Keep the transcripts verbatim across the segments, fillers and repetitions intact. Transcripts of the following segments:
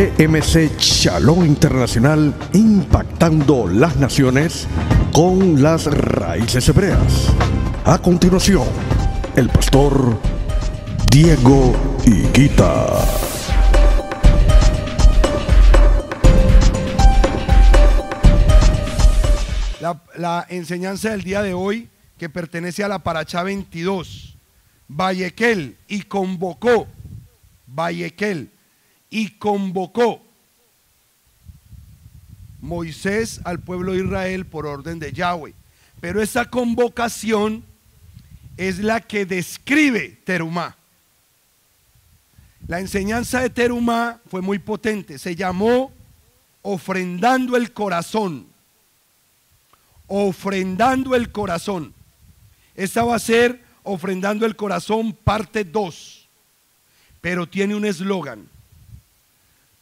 E M C Shalom Internacional, impactando las naciones con las raíces hebreas. A continuación, el pastor Diego Higuita. La, la enseñanza del día de hoy, que pertenece a la Paracha veintidós, Vayakhel y convocó, Vayakhel y convocó Moisés al pueblo de Israel por orden de Yahweh. Pero esa convocación es la que describe Terumá. La enseñanza de Terumá fue muy potente, se llamó ofrendando el corazón, ofrendando el corazón. Esta va a ser ofrendando el corazón parte dos, pero tiene un eslogan: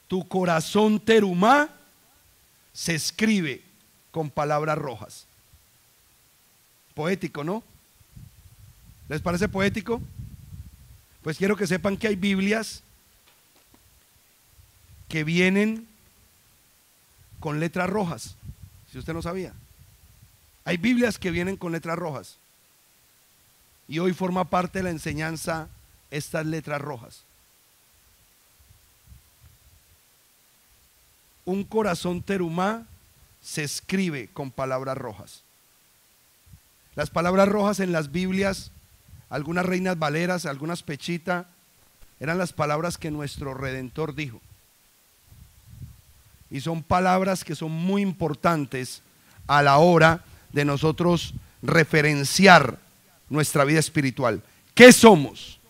tu corazón Terumá se escribe con palabras rojas. Poético, ¿no? ¿Les parece poético? Pues quiero que sepan que hay Biblias que vienen con letras rojas, si usted no sabía. Hay Biblias que vienen con letras rojas, y hoy forma parte de la enseñanza estas letras rojas. Un corazón Terumá se escribe con palabras rojas. Las palabras rojas en las Biblias, algunas Reinas Valeras, algunas Pechita, eran las palabras que nuestro Redentor dijo. Y son palabras que son muy importantes a la hora de nosotros referenciar nuestra vida espiritual. ¿Qué somos?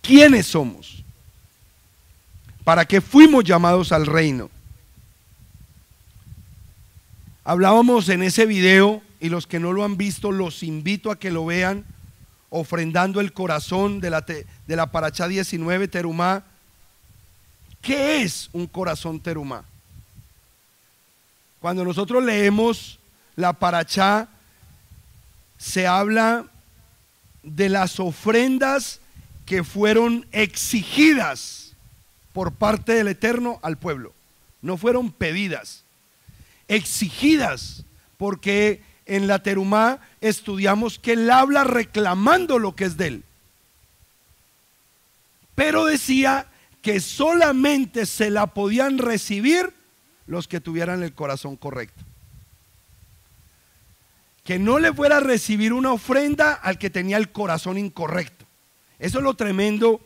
¿Quiénes somos? ¿Para qué fuimos llamados al reino? Hablábamos en ese video, y los que no lo han visto los invito a que lo vean, ofrendando el corazón de la, de la Paracha diecinueve, Terumá. ¿Qué es un corazón Terumá? Cuando nosotros leemos la Paracha, se habla de las ofrendas que fueron exigidas por parte del Eterno al pueblo. No fueron pedidas, exigidas, porque en la Terumá estudiamos que él habla reclamando lo que es de él. Pero decía que solamente se la podían recibir los que tuvieran el corazón correcto. Que no le fuera a recibir una ofrenda al que tenía el corazón incorrecto. Eso es lo tremendo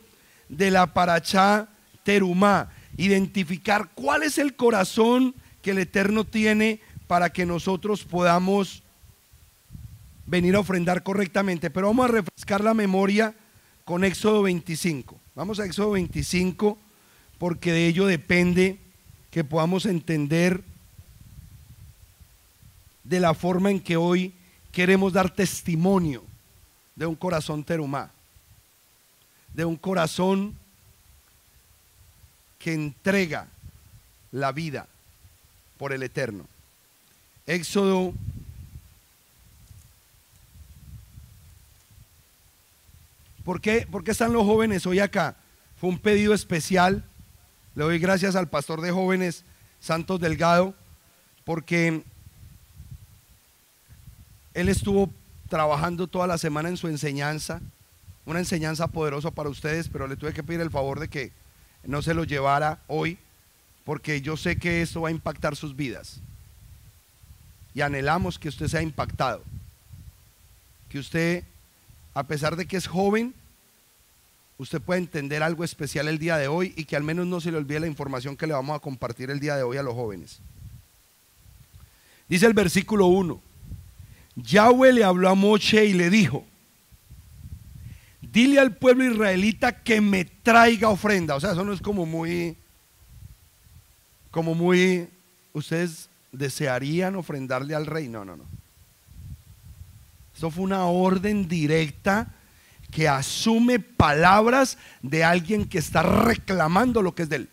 de la Paracha Terumá. Identificar cuál es el corazón que el Eterno tiene para que nosotros podamos venir a ofrendar correctamente. Pero vamos a refrescar la memoria con Éxodo veinticinco. Vamos a Éxodo veinticinco, porque de ello depende que podamos entender de la forma en que hoy queremos dar testimonio de un corazón Terumá, de un corazón que entrega la vida por el Eterno. Éxodo ¿Por qué, ¿Por qué están los jóvenes hoy acá? Fue un pedido especial. Le doy gracias al pastor de jóvenes Santos Delgado, porque él estuvo trabajando toda la semana en su enseñanza, una enseñanza poderosa para ustedes, pero le tuve que pedir el favor de que no se lo llevara hoy, porque yo sé que esto va a impactar sus vidas, y anhelamos que usted sea impactado, que usted, a pesar de que es joven, usted pueda entender algo especial el día de hoy, y que al menos no se le olvide la información que le vamos a compartir el día de hoy a los jóvenes. Dice el versículo uno: Yahweh le habló a Moisés y le dijo: dile al pueblo israelita que me traiga ofrenda. O sea, eso no es como muy, como muy, ustedes desearían ofrendarle al rey. No, no, no. Esto fue una orden directa que asume palabras de alguien que está reclamando lo que es de él.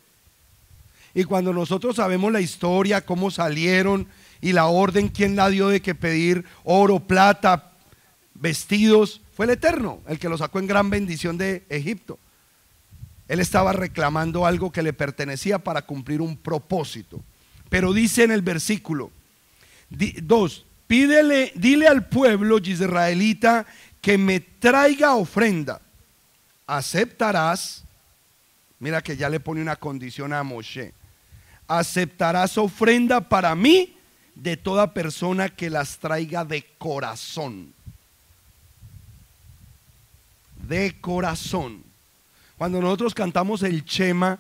Y cuando nosotros sabemos la historia, cómo salieron, y la orden, ¿quién la dio de que pedir oro, plata, vestidos? Fue el Eterno, el que lo sacó en gran bendición de Egipto. Él estaba reclamando algo que le pertenecía para cumplir un propósito. Pero dice en el versículo dos, pídele, dile al pueblo israelita que me traiga ofrenda. Aceptarás, mira que ya le pone una condición a Moshe, aceptarás ofrenda para mí de toda persona que las traiga de corazón. De corazón. Cuando nosotros cantamos el Chema,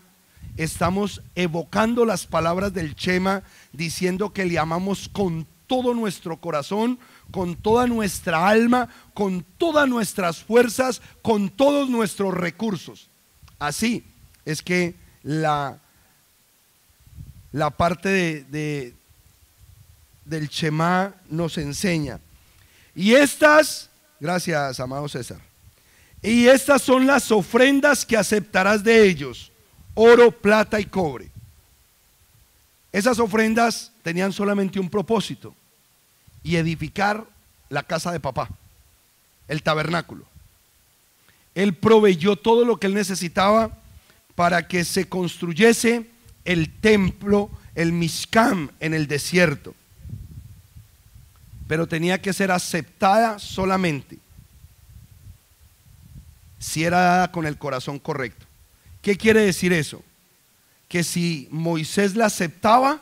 estamos evocando las palabras del Chema, diciendo que le amamos con todo nuestro corazón, con toda nuestra alma, con todas nuestras fuerzas, con todos nuestros recursos. Así es que la, la parte de, de, del Chema nos enseña. Y estas, gracias amado César, y estas son las ofrendas que aceptarás de ellos: oro, plata y cobre. Esas ofrendas tenían solamente un propósito, y edificar la casa de papá, el tabernáculo. Él proveyó todo lo que él necesitaba para que se construyese el templo, el Mishkan, en el desierto. Pero tenía que ser aceptada solamente si era dada con el corazón correcto. ¿Qué quiere decir eso? Que si Moisés la aceptaba,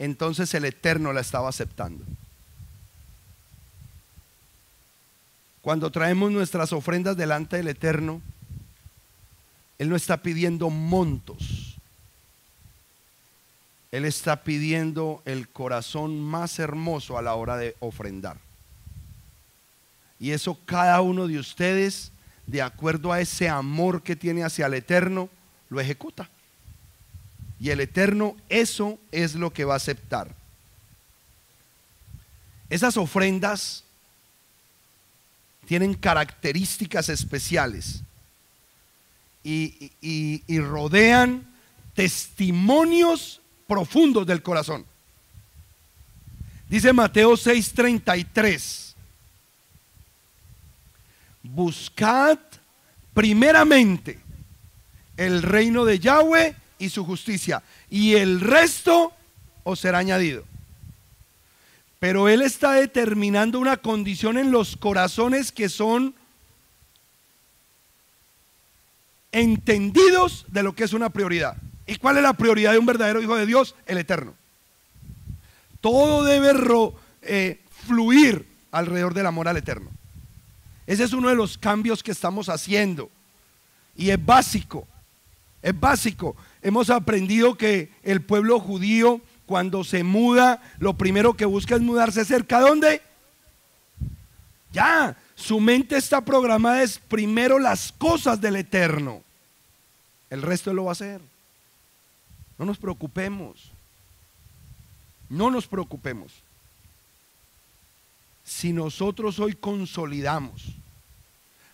entonces el Eterno la estaba aceptando. Cuando traemos nuestras ofrendas delante del Eterno, Él no está pidiendo montos, Él está pidiendo el corazón más hermoso a la hora de ofrendar. Y eso cada uno de ustedes, de acuerdo a ese amor que tiene hacia el Eterno, lo ejecuta. Y el Eterno, eso es lo que va a aceptar. Esas ofrendas tienen características especiales y, y, y rodean testimonios profundos del corazón. Dice Mateo seis treinta y tres, buscad primeramente el reino de Yahweh y su justicia, y el resto os será añadido. Pero Él está determinando una condición en los corazones que son entendidos de lo que es una prioridad. ¿Y cuál es la prioridad de un verdadero hijo de Dios? El Eterno. Todo debe ro, eh, fluir alrededor del amor al Eterno. Ese es uno de los cambios que estamos haciendo, y es básico, es básico. Hemos aprendido que el pueblo judío, cuando se muda, lo primero que busca es mudarse cerca. ¿Dónde? Ya, su mente está programada, es primero las cosas del Eterno. El resto Él lo va a hacer. No nos preocupemos, no nos preocupemos. Si nosotros hoy consolidamos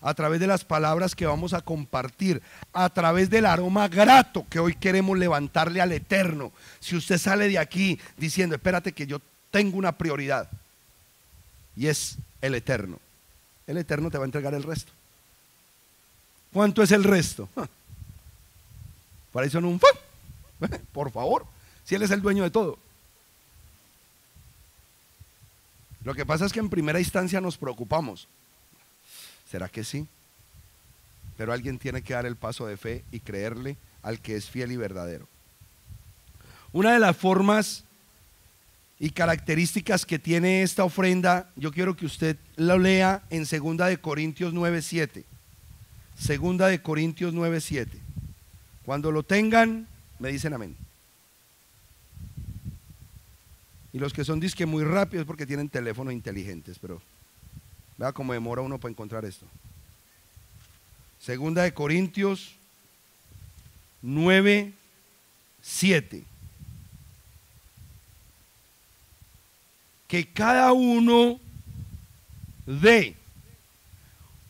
a través de las palabras que vamos a compartir, a través del aroma grato que hoy queremos levantarle al Eterno, si usted sale de aquí diciendo, espérate que yo tengo una prioridad y es el Eterno, el Eterno te va a entregar el resto. ¿Cuánto es el resto? Para eso no un fan, por favor, si Él es el dueño de todo. Lo que pasa es que en primera instancia nos preocupamos. ¿Será que sí? Pero alguien tiene que dar el paso de fe y creerle al que es fiel y verdadero. Una de las formas y características que tiene esta ofrenda, yo quiero que usted la lea en segunda de Corintios nueve siete. segunda de Corintios nueve siete. Cuando lo tengan, me dicen amén. Y los que son disque muy rápidos porque tienen teléfonos inteligentes, pero vea cómo demora uno para encontrar esto. Segunda de Corintios nueve siete. Que cada uno dé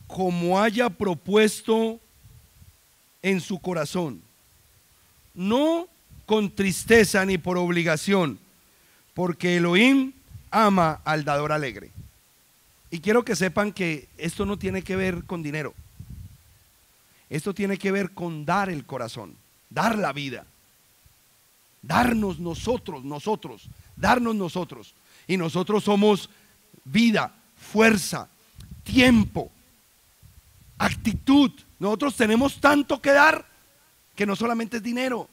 como haya propuesto en su corazón, no con tristeza ni por obligación, porque Elohim ama al dador alegre. Y quiero que sepan que esto no tiene que ver con dinero. Esto tiene que ver con dar el corazón, dar la vida, darnos nosotros, nosotros, darnos nosotros. Y nosotros somos vida, fuerza, tiempo, actitud. Nosotros tenemos tanto que dar que no solamente es dinero.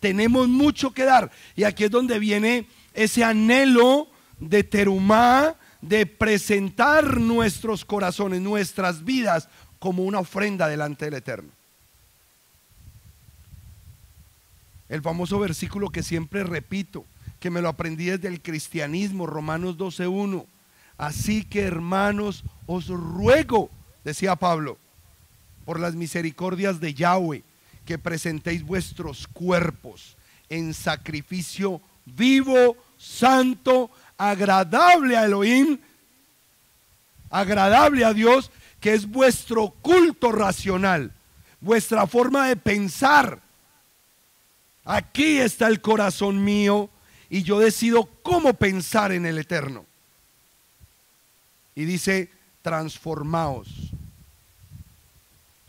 Tenemos mucho que dar. Y aquí es donde viene ese anhelo de Terumá, de presentar nuestros corazones, nuestras vidas, como una ofrenda delante del Eterno. El famoso versículo que siempre repito, que me lo aprendí desde el cristianismo, Romanos doce uno. Así que, hermanos, os ruego, decía Pablo, por las misericordias de Yahweh, que presentéis vuestros cuerpos en sacrificio vivo, santo, agradable a Elohim, agradable a Dios, que es vuestro culto racional, vuestra forma de pensar. Aquí está el corazón mío y yo decido cómo pensar en el Eterno. Y dice, transformaos.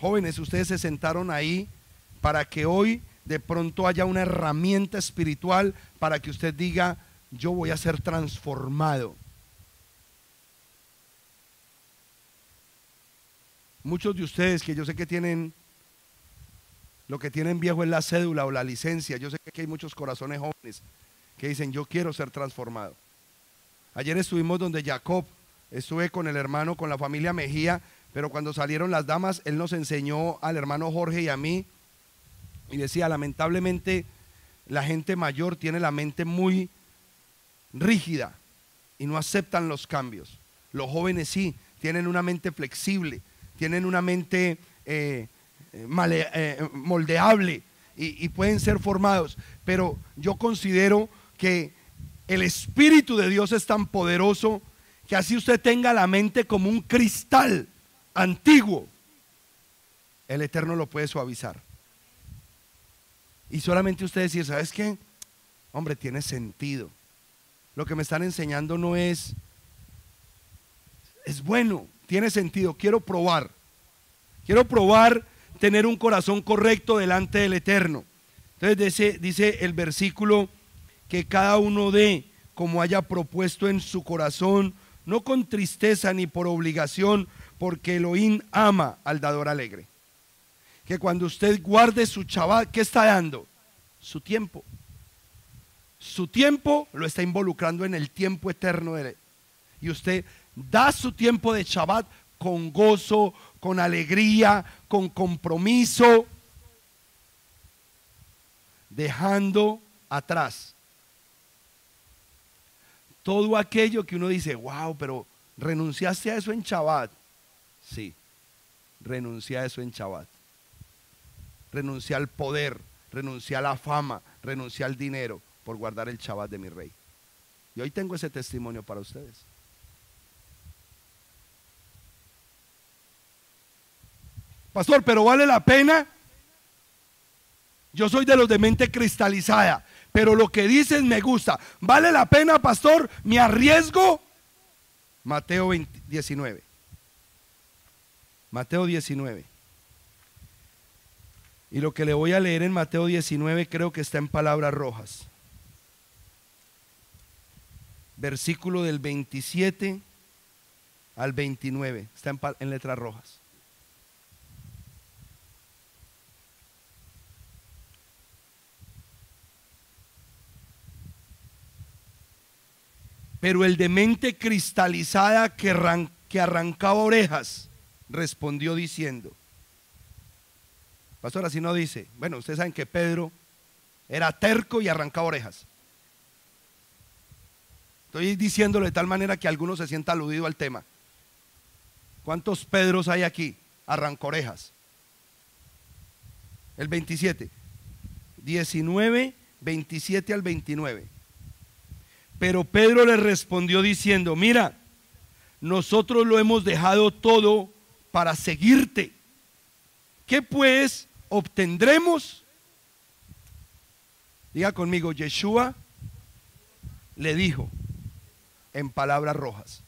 Jóvenes, ustedes se sentaron ahí para que hoy de pronto haya una herramienta espiritual para que usted diga, yo voy a ser transformado. Muchos de ustedes que yo sé que tienen, lo que tienen viejo es la cédula o la licencia. Yo sé que hay muchos corazones jóvenes que dicen, yo quiero ser transformado. Ayer estuvimos donde Jacob, estuve con el hermano, con la familia Mejía, pero cuando salieron las damas, él nos enseñó al hermano Jorge y a mí, y decía, lamentablemente, la gente mayor tiene la mente muy rígida y no aceptan los cambios. Los jóvenes sí, tienen una mente flexible, tienen una mente eh, male, eh, moldeable y, y pueden ser formados, pero yo considero que el Espíritu de Dios es tan poderoso que así usted tenga la mente como un cristal antiguo, el Eterno lo puede suavizar. Y solamente usted decir, ¿sabes qué? Hombre, tiene sentido. Lo que me están enseñando no es, es bueno, tiene sentido, quiero probar. Quiero probar tener un corazón correcto delante del Eterno. Entonces dice, dice el versículo que cada uno dé como haya propuesto en su corazón, no con tristeza ni por obligación, porque Elohim ama al dador alegre. Que cuando usted guarde su Shabbat, ¿qué está dando? Su tiempo. Su tiempo lo está involucrando en el tiempo eterno de él. Y usted da su tiempo de Shabbat con gozo, con alegría, con compromiso, dejando atrás todo aquello que uno dice, wow, pero renunciaste a eso en Shabbat. Sí, renuncié a eso en Shabbat. Renuncié al poder, renuncié a la fama, renuncié al dinero por guardar el Shabbat de mi rey. Y hoy tengo ese testimonio para ustedes. Pastor, pero vale la pena. Yo soy de los de mente cristalizada, pero lo que dicen me gusta. ¿Vale la pena, pastor? ¿Me arriesgo? Mateo diecinueve. Mateo diecinueve. Y lo que le voy a leer en Mateo diecinueve creo que está en palabras rojas. Versículo del veintisiete al veintinueve. Está en, en letras rojas. Pero el de mente cristalizada que, arran que arrancaba orejas respondió diciendo. Pastor, así no dice. Bueno, ustedes saben que Pedro era terco y arrancaba orejas. Estoy diciéndolo de tal manera que alguno se sienta aludido al tema. ¿Cuántos Pedros hay aquí? Arranca orejas. El veintisiete, diecinueve, veintisiete al veintinueve. Pero Pedro le respondió diciendo, mira, nosotros lo hemos dejado todo para seguirte. ¿Qué pues obtendremos? Diga conmigo, Yeshua le dijo en palabras rojas.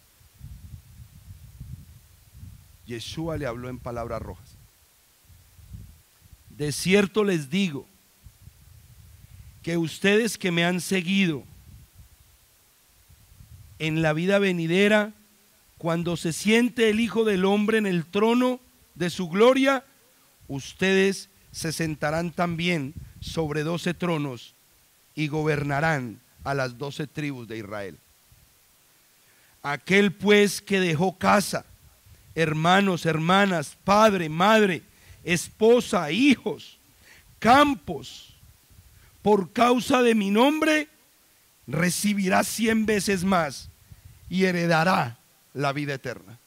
Yeshua le habló en palabras rojas. de cierto les digo que ustedes que me han seguido en la vida venidera, cuando se siente el Hijo del Hombre en el trono de su gloria, ustedes se sentarán también sobre doce tronos y gobernarán a las doce tribus de Israel. Aquel pues que dejó casa, hermanos, hermanas, padre, madre, esposa, hijos, campos, por causa de mi nombre, recibirá cien veces más y heredará la vida eterna.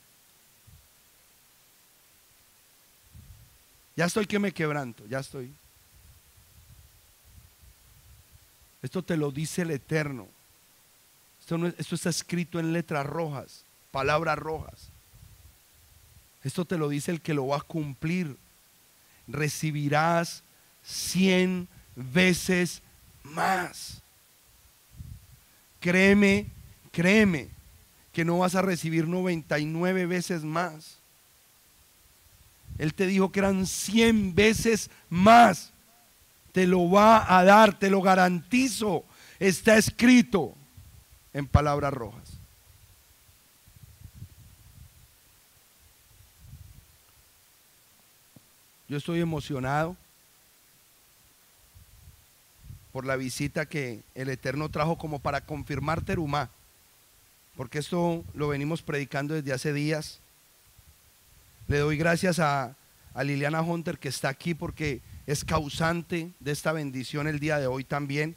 Ya estoy que me quebranto, ya estoy. Esto te lo dice el Eterno. Esto, no, esto está escrito en letras rojas, palabras rojas. Esto te lo dice el que lo va a cumplir. Recibirás cien veces más. Créeme, créeme que no vas a recibir noventa y nueve veces más. Él te dijo que eran cien veces más. Te lo va a dar, te lo garantizo. Está escrito en palabras rojas. Yo estoy emocionado por la visita que el Eterno trajo como para confirmar Terumá, porque esto lo venimos predicando desde hace días. Le doy gracias a, a Liliana Hunter, que está aquí, porque es causante de esta bendición el día de hoy también.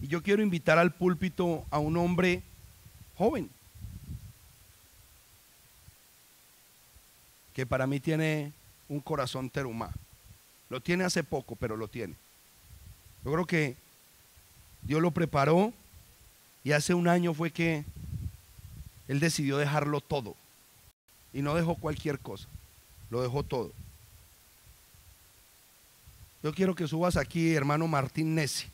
Y yo quiero invitar al púlpito a un hombre joven, que para mí tiene un corazón terumá. Lo tiene hace poco, pero lo tiene. Yo creo que Dios lo preparó, y hace un año fue que él decidió dejarlo todo. Y no dejó cualquier cosa, lo dejó todo. Yo quiero que subas aquí, hermano Martín Nessi.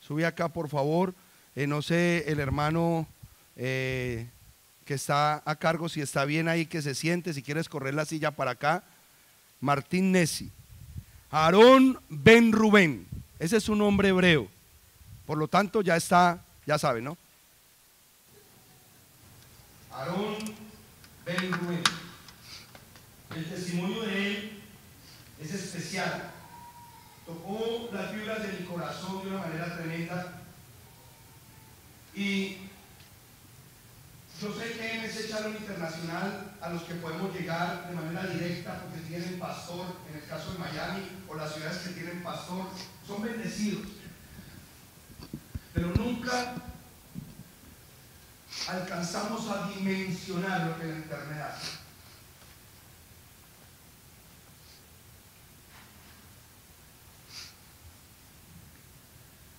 Sube acá, por favor. eh, No sé, el hermano eh, que está a cargo, si está bien ahí, que se siente. Si quieres correr la silla para acá. Martín Nessi. Aarón Ben Rubén, ese es su nombre hebreo. Por lo tanto, ya está, ya sabe, ¿no? Aarón Ben Rubén. El testimonio de él es especial. Tocó las fibras de mi corazón de una manera tremenda. Y yo sé que E M C Shalom Internacional, a los que podemos llegar de manera directa porque tienen pastor, en el caso de Miami, o las ciudades que tienen pastor, son bendecidos. Pero nunca alcanzamos a dimensionar lo que la internet hace.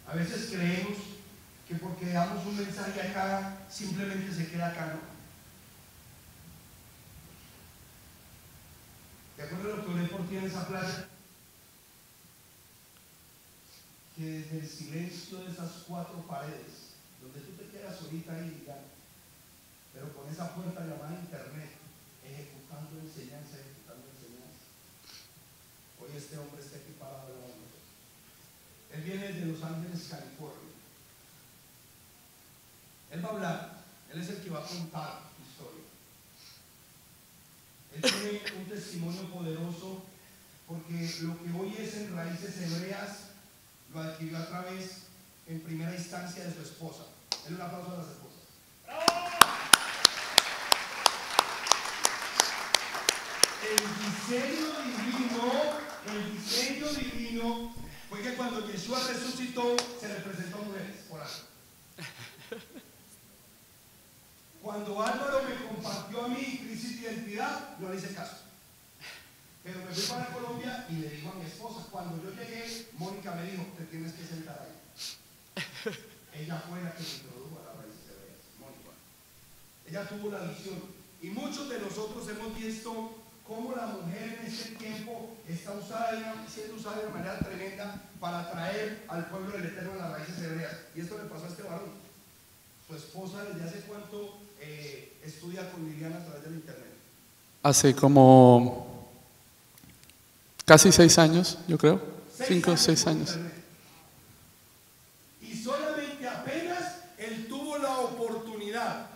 A veces creemos que porque damos un mensaje acá, simplemente se queda acá, ¿no? ¿Te acuerdas lo que oré por ti en esa playa? Que desde el silencio de esas cuatro paredes, donde tú te quedas solita ahí, digamos, pero con esa puerta llamada internet, ejecutando enseñanza, ejecutando enseñanza. Hoy este hombre está aquí parado de la mano. Él viene de Los Ángeles, California. Él va a hablar, él es el que va a contar tu historia. Él tiene un testimonio poderoso, porque lo que hoy es en raíces hebreas lo adquirió a través, en primera instancia, de su esposa. Él, un aplauso a las esposas. ¡Bravo! El diseño divino, el diseño divino fue que cuando Yeshua resucitó, se le presentó mujeres por algo. Cuando Álvaro me compartió a mí crisis de identidad, yo le hice caso. Pero me fui para Colombia y le digo a mi esposa, cuando yo llegué, Mónica me dijo, te tienes que sentar ahí. Ella fue la que me introdujo a la raíz de Hebreas, Mónica. Ella tuvo la visión. Y muchos de nosotros hemos visto cómo la mujer en ese tiempo está usada, siendo usada de manera tremenda para traer al pueblo del Eterno a las raíces hebreas. Y esto le pasó a este varón. Su esposa desde hace cuánto eh, estudia con Liliana a través del internet. hace como casi seis años, yo creo, seis cinco o seis años. Y solamente apenas él tuvo la oportunidad,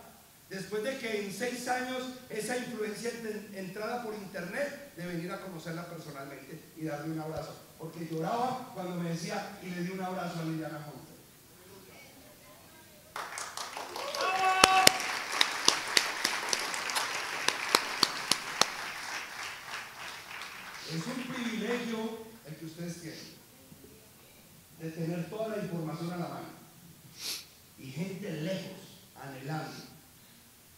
después de que en seis años esa influencia entrada por internet, de venir a conocerla personalmente y darle un abrazo. Porque lloraba cuando me decía, y le di un abrazo a Liliana Hunter. Es un privilegio el que ustedes tienen de tener toda la información a la mano y gente lejos anhelando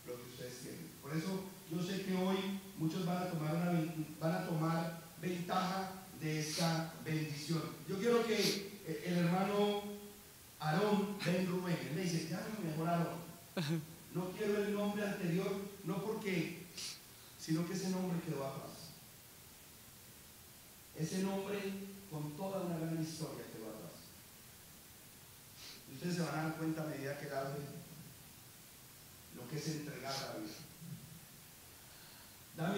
lo que ustedes tienen. Por eso yo sé que hoy muchos van a tomar, una, van a tomar ventaja de esta bendición. Yo quiero que el hermano Aarón Ben Rubén, él me dice, ya no, mejor Aarón. No quiero el nombre anterior, no porque, sino que ese nombre quedó atrás. Ese nombre con toda una gran historia que va atrás. Ustedes se van a dar cuenta a medida que hablen lo que es entregar a la vida.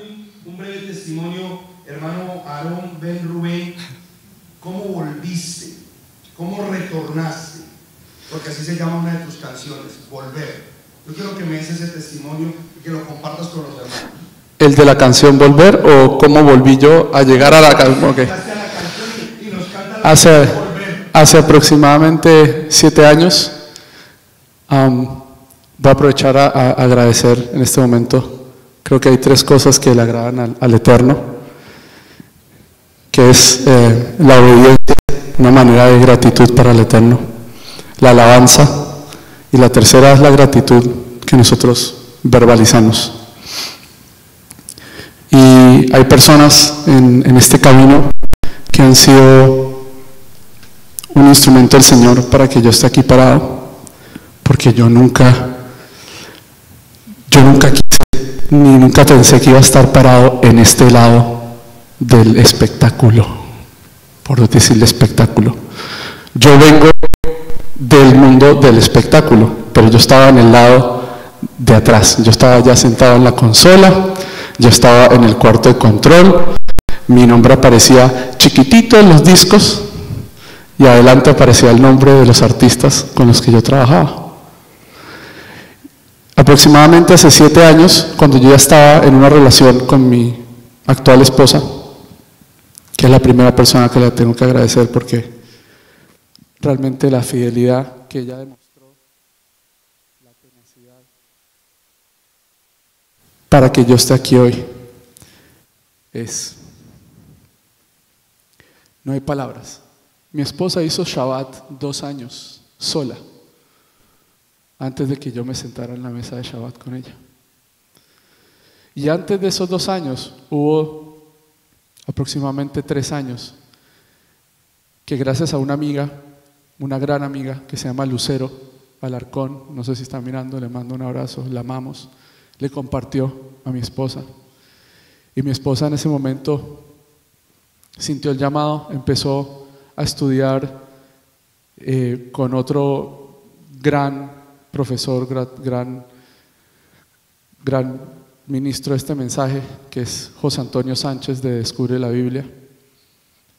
Dame un breve testimonio, hermano Aarón Ben Rubén, cómo volviste, cómo retornaste, porque así se llama una de tus canciones, Volver. Yo quiero que me des ese testimonio y que lo compartas con los hermanos. ¿El de la canción Volver o cómo volví yo a llegar a la canción? Okay. Hace, hace aproximadamente siete años. Um, voy a aprovechar a, a agradecer en este momento. Creo que hay tres cosas que le agradan al, al Eterno, que es eh, la obediencia, una manera de gratitud para el Eterno, la alabanza, y la tercera es la gratitud que nosotros verbalizamos. Y hay personas en, en este camino que han sido un instrumento del Señor para que yo esté aquí parado, porque yo nunca yo nunca quise ni nunca pensé que iba a estar parado en este lado del espectáculo, por decirle espectáculo. Yo vengo del mundo del espectáculo, pero yo estaba en el lado de atrás, yo estaba ya sentado en la consola. Yo estaba en el cuarto de control, mi nombre aparecía chiquitito en los discos y adelante aparecía el nombre de los artistas con los que yo trabajaba. Aproximadamente hace siete años, cuando yo ya estaba en una relación con mi actual esposa, que es la primera persona que la tengo que agradecer porque realmente la fidelidad que ella demostró, para que yo esté aquí hoy, es, no hay palabras. Mi esposa hizo Shabbat dos años sola, antes de que yo me sentara en la mesa de Shabbat con ella. Y antes de esos dos años, hubo aproximadamente tres años, que gracias a una amiga, una gran amiga que se llama Lucero Alarcón, no sé si está mirando, le mando un abrazo, la amamos, le compartió a mi esposa, y mi esposa en ese momento sintió el llamado, empezó a estudiar eh, con otro gran profesor, gran, gran, gran ministro de este mensaje, que es José Antonio Sánchez de Descubre la Biblia,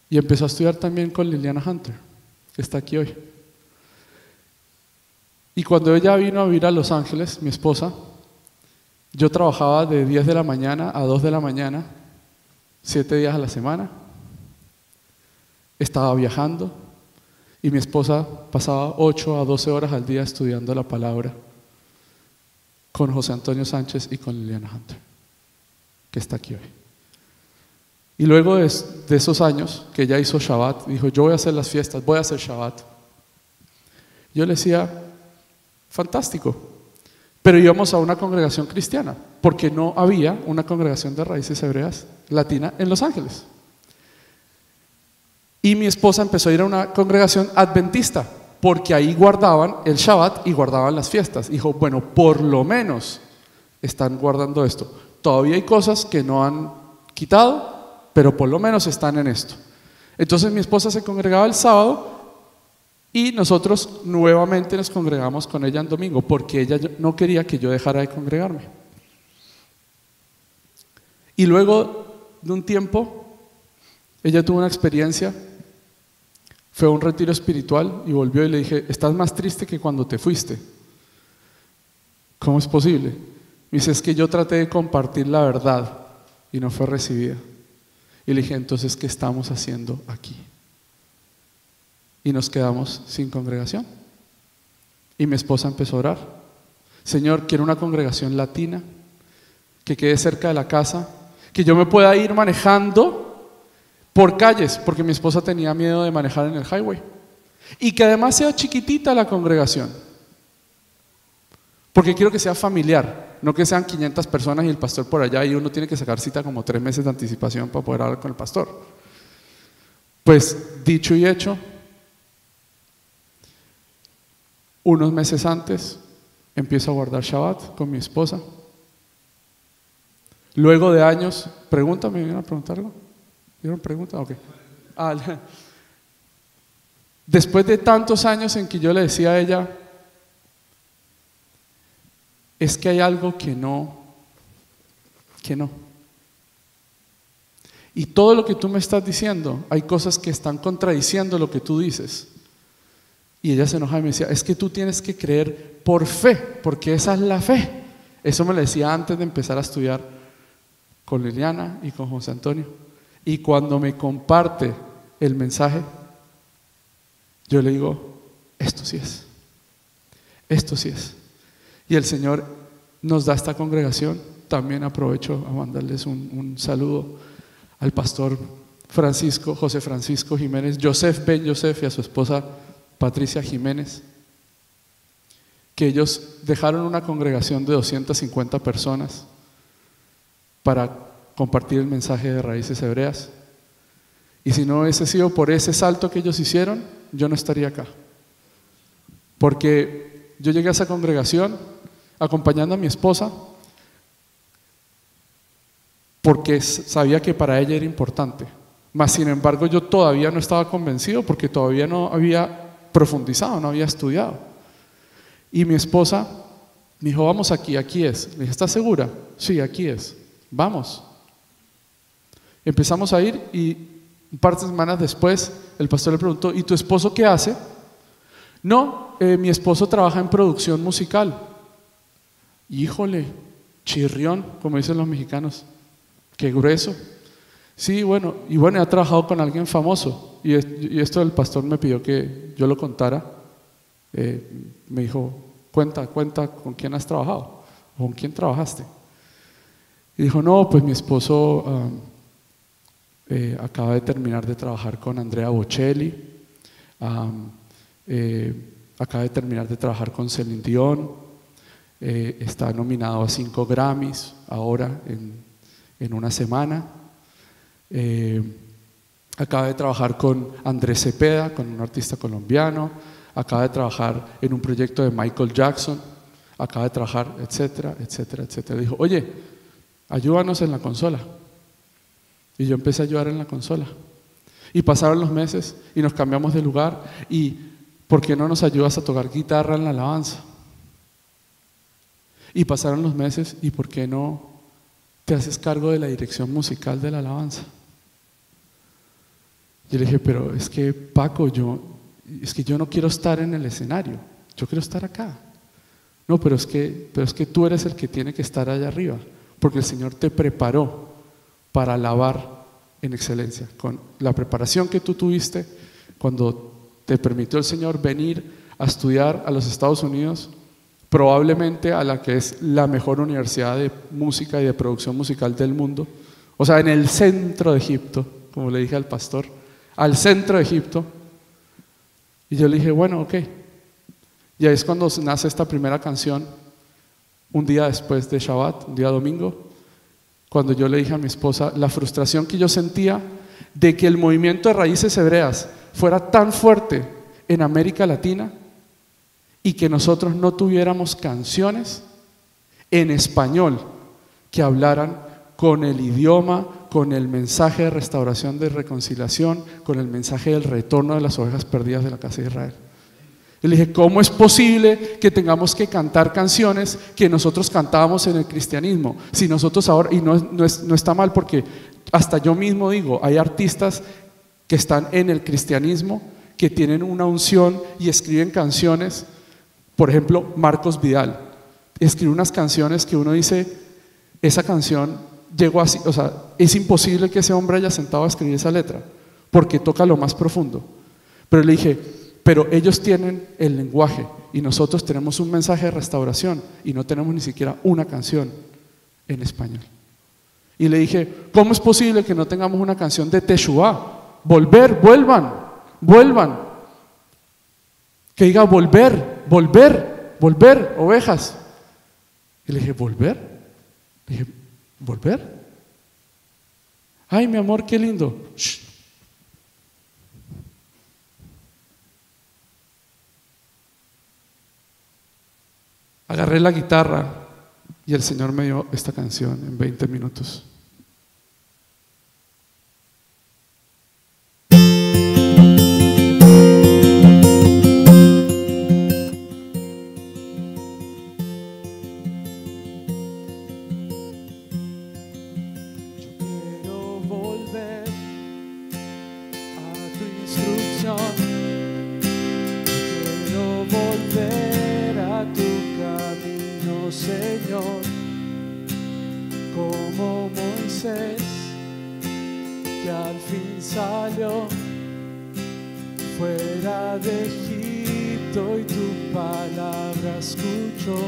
y empezó a estudiar también con Liliana Hunter, que está aquí hoy. Y cuando ella vino a vivir a Los Ángeles, mi esposa, yo trabajaba de diez de la mañana a dos de la mañana, siete días a la semana. Estaba viajando y mi esposa pasaba ocho a doce horas al día estudiando la palabra con José Antonio Sánchez y con Liliana Hunter, que está aquí hoy. Y luego de, de esos años que ella hizo Shabbat, dijo, yo voy a hacer las fiestas, voy a hacer Shabbat. Yo le decía, fantástico. Pero íbamos a una congregación cristiana, porque no había una congregación de raíces hebreas latina en Los Ángeles. Y mi esposa empezó a ir a una congregación adventista, porque ahí guardaban el Shabbat y guardaban las fiestas. Dijo, bueno, por lo menos están guardando esto. Todavía hay cosas que no han quitado, pero por lo menos están en esto. Entonces mi esposa se congregaba el sábado, y nosotros nuevamente nos congregamos con ella en domingo, porque ella no quería que yo dejara de congregarme. Y luego de un tiempo, ella tuvo una experiencia, fue a un retiro espiritual y volvió y le dije, estás más triste que cuando te fuiste. ¿Cómo es posible? Me dice, es que yo traté de compartir la verdad y no fue recibida. Y le dije, entonces, ¿qué estamos haciendo aquí? Y nos quedamos sin congregación. Y mi esposa empezó a orar. Señor, quiero una congregación latina, que quede cerca de la casa, que yo me pueda ir manejando por calles, porque mi esposa tenía miedo de manejar en el highway. Y que además sea chiquitita la congregación, porque quiero que sea familiar, no que sean quinientas personas y el pastor por allá y uno tiene que sacar cita como tres meses de anticipación para poder hablar con el pastor. Pues dicho y hecho, unos meses antes empiezo a guardar Shabbat con mi esposa. Luego de años, pregúntame, ¿me vinieron a preguntar algo? ¿Vieron pregunta? Ok. Ah, después de tantos años en que yo le decía a ella, es que hay algo que no, que no. Y todo lo que tú me estás diciendo, hay cosas que están contradiciendo lo que tú dices. Y ella se enojaba y me decía, es que tú tienes que creer por fe, porque esa es la fe. Eso me lo decía antes de empezar a estudiar con Liliana y con José Antonio. Y cuando me comparte el mensaje, yo le digo, esto sí es, esto sí es. Y el Señor nos da esta congregación. También aprovecho a mandarles un, un saludo al pastor Francisco, José Francisco Jiménez, Joseph Ben Joseph, y a su esposa Patricia Jiménez, que ellos dejaron una congregación de doscientas cincuenta personas para compartir el mensaje de raíces hebreas. Y si no hubiese sido por ese salto que ellos hicieron, yo no estaría acá, porque yo llegué a esa congregación acompañando a mi esposa porque sabía que para ella era importante, mas sin embargo yo todavía no estaba convencido porque todavía no había profundizado, no había estudiado. Y mi esposa me dijo, vamos aquí, aquí es. Le dije, ¿estás segura? Sí, aquí es. Vamos. Empezamos a ir y un par de semanas después el pastor le preguntó, ¿y tu esposo qué hace? No, eh, mi esposo trabaja en producción musical. Híjole, chirrión, como dicen los mexicanos, qué grueso. Sí, bueno, y bueno, ha trabajado con alguien famoso. Y, y esto el pastor me pidió que yo lo contara. eh, me dijo, cuenta, cuenta con quién has trabajado, con quién trabajaste. Y dijo, no, pues mi esposo um, eh, acaba de terminar de trabajar con Andrea Bocelli, um, eh, acaba de terminar de trabajar con Celine Dion, eh, está nominado a cinco Grammys ahora en, en una semana, eh, acaba de trabajar con Andrés Cepeda, con un artista colombiano, acaba de trabajar en un proyecto de Michael Jackson, acaba de trabajar, etcétera, etcétera, etcétera. Dijo, oye, ayúdanos en la consola. Y yo empecé a ayudar en la consola. Y pasaron los meses y nos cambiamos de lugar. Y ¿por qué no nos ayudas a tocar guitarra en la alabanza? Y pasaron los meses y ¿por qué no te haces cargo de la dirección musical de la alabanza? Yo le dije, pero es que Paco, yo, es que yo no quiero estar en el escenario, yo quiero estar acá. No, pero es que, pero es que tú eres el que tiene que estar allá arriba, porque el Señor te preparó para alabar en excelencia, con la preparación que tú tuviste cuando te permitió el Señor venir a estudiar a los Estados Unidos, probablemente a la que es la mejor universidad de música y de producción musical del mundo, o sea, en el centro de Egipto, como le dije al pastor, al centro de Egipto. Y yo le dije, bueno, ok. Y ahí es cuando nace esta primera canción. Un día después de Shabbat, un día domingo, cuando yo le dije a mi esposa la frustración que yo sentía de que el movimiento de raíces hebreas fuera tan fuerte en América Latina y que nosotros no tuviéramos canciones en español que hablaran con el idioma, con el mensaje de restauración, de reconciliación, con el mensaje del retorno de las ovejas perdidas de la casa de Israel. Y le dije, ¿cómo es posible que tengamos que cantar canciones que nosotros cantábamos en el cristianismo? Si nosotros ahora, y no, no, es, no está mal, porque hasta yo mismo digo, hay artistas que están en el cristianismo, que tienen una unción y escriben canciones. Por ejemplo, Marcos Vidal escribe unas canciones que uno dice, esa canción llegó así, o sea, es imposible que ese hombre haya sentado a escribir esa letra, porque toca lo más profundo. Pero le dije, pero ellos tienen el lenguaje y nosotros tenemos un mensaje de restauración y no tenemos ni siquiera una canción en español. Y le dije, ¿cómo es posible que no tengamos una canción de Teshuvá? Volver, vuelvan, vuelvan. Que diga volver, volver, volver, ovejas. Y le dije, ¿volver? Le dije, ¿volver? Ay, mi amor, qué lindo. Shh. Agarré la guitarra y el Señor me dio esta canción en veinte minutos. Yo quiero volver a tu instrucción. Yo quiero volver a tu Señor, como Moisés, que al fin salió fuera de Egipto y tu palabra escuchó,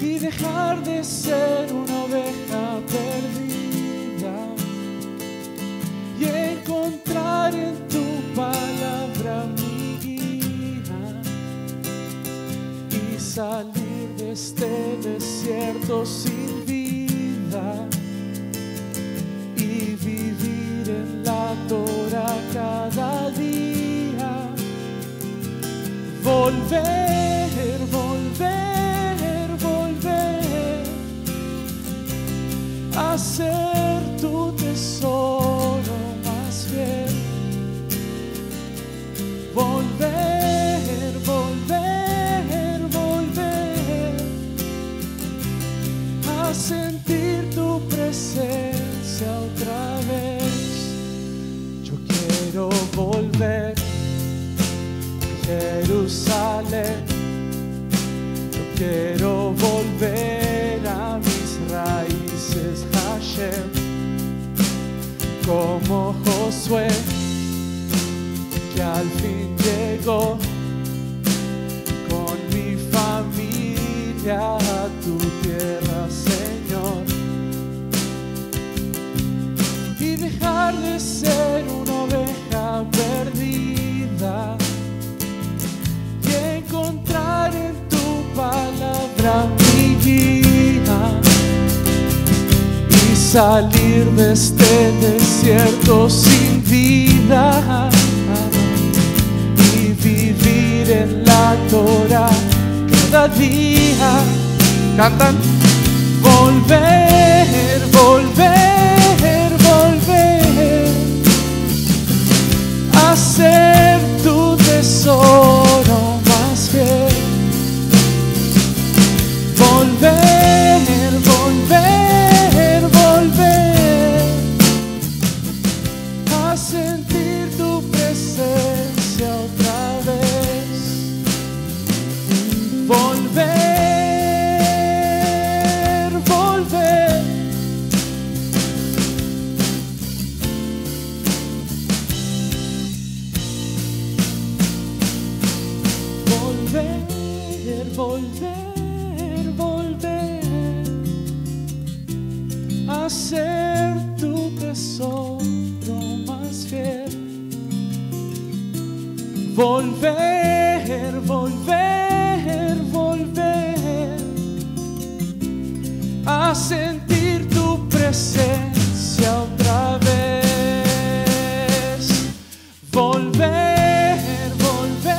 y dejar de ser una oveja perdida y encontrar en tu palabra mi guía, salir de este desierto sin vida y vivir en la Torá cada día. Volver, volver, volver a ser tu tesoro más fiel. Volver, volver a sentir tu presencia otra vez. Yo quiero volver a Jerusalén. Yo quiero volver a mis raíces, Hashem, como Josué, que al fin llegó con mi familia a tu tierra, Señor, y dejar de ser una oveja perdida y encontrar en tu palabra mi guía, y salir de este desierto sin vida y vivir en la Torá cada día. Cantan. Volver, volver, volver a ser tu tesoro más fiel. Volver, volver, volver a sentir tu presencia otra vez. Volver. Volver, volver a ser tu tesoro más fiel. Volver, volver, volver a sentir tu presencia otra vez. Volver. Volver, volver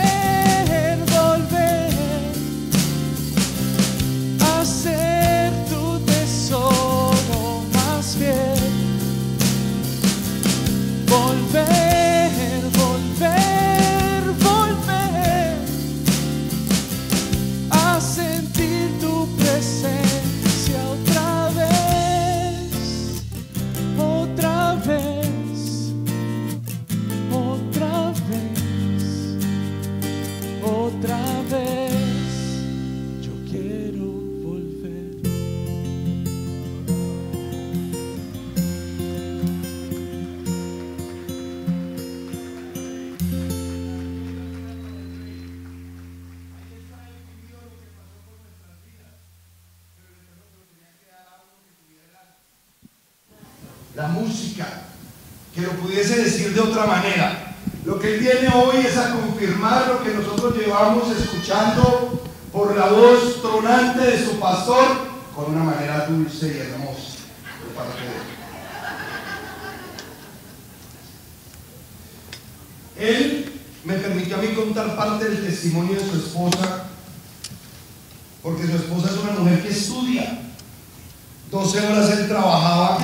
otra vez, yo quiero volver. La música, que lo pudiese decir de otra manera. Lo que Él viene hoy es a confirmar lo que nosotros llevamos escuchando por la voz tronante de su pastor, con una manera dulce y hermosa de parte de Él. Él me permitió a mí contar parte del testimonio de su esposa, porque su esposa es una mujer que estudia. doce horas él trabajaba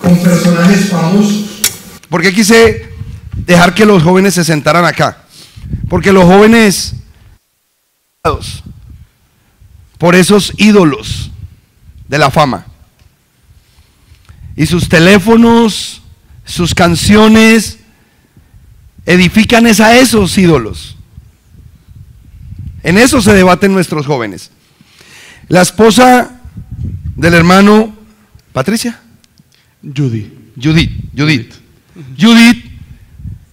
con personajes famosos. ¿Por qué quise dejar que los jóvenes se sentaran acá? Porque los jóvenes, por esos ídolos de la fama, y sus teléfonos, sus canciones, edifican es a esos ídolos. En eso se debaten nuestros jóvenes. La esposa del hermano Patricia, Judith. Judith, Judith. Judith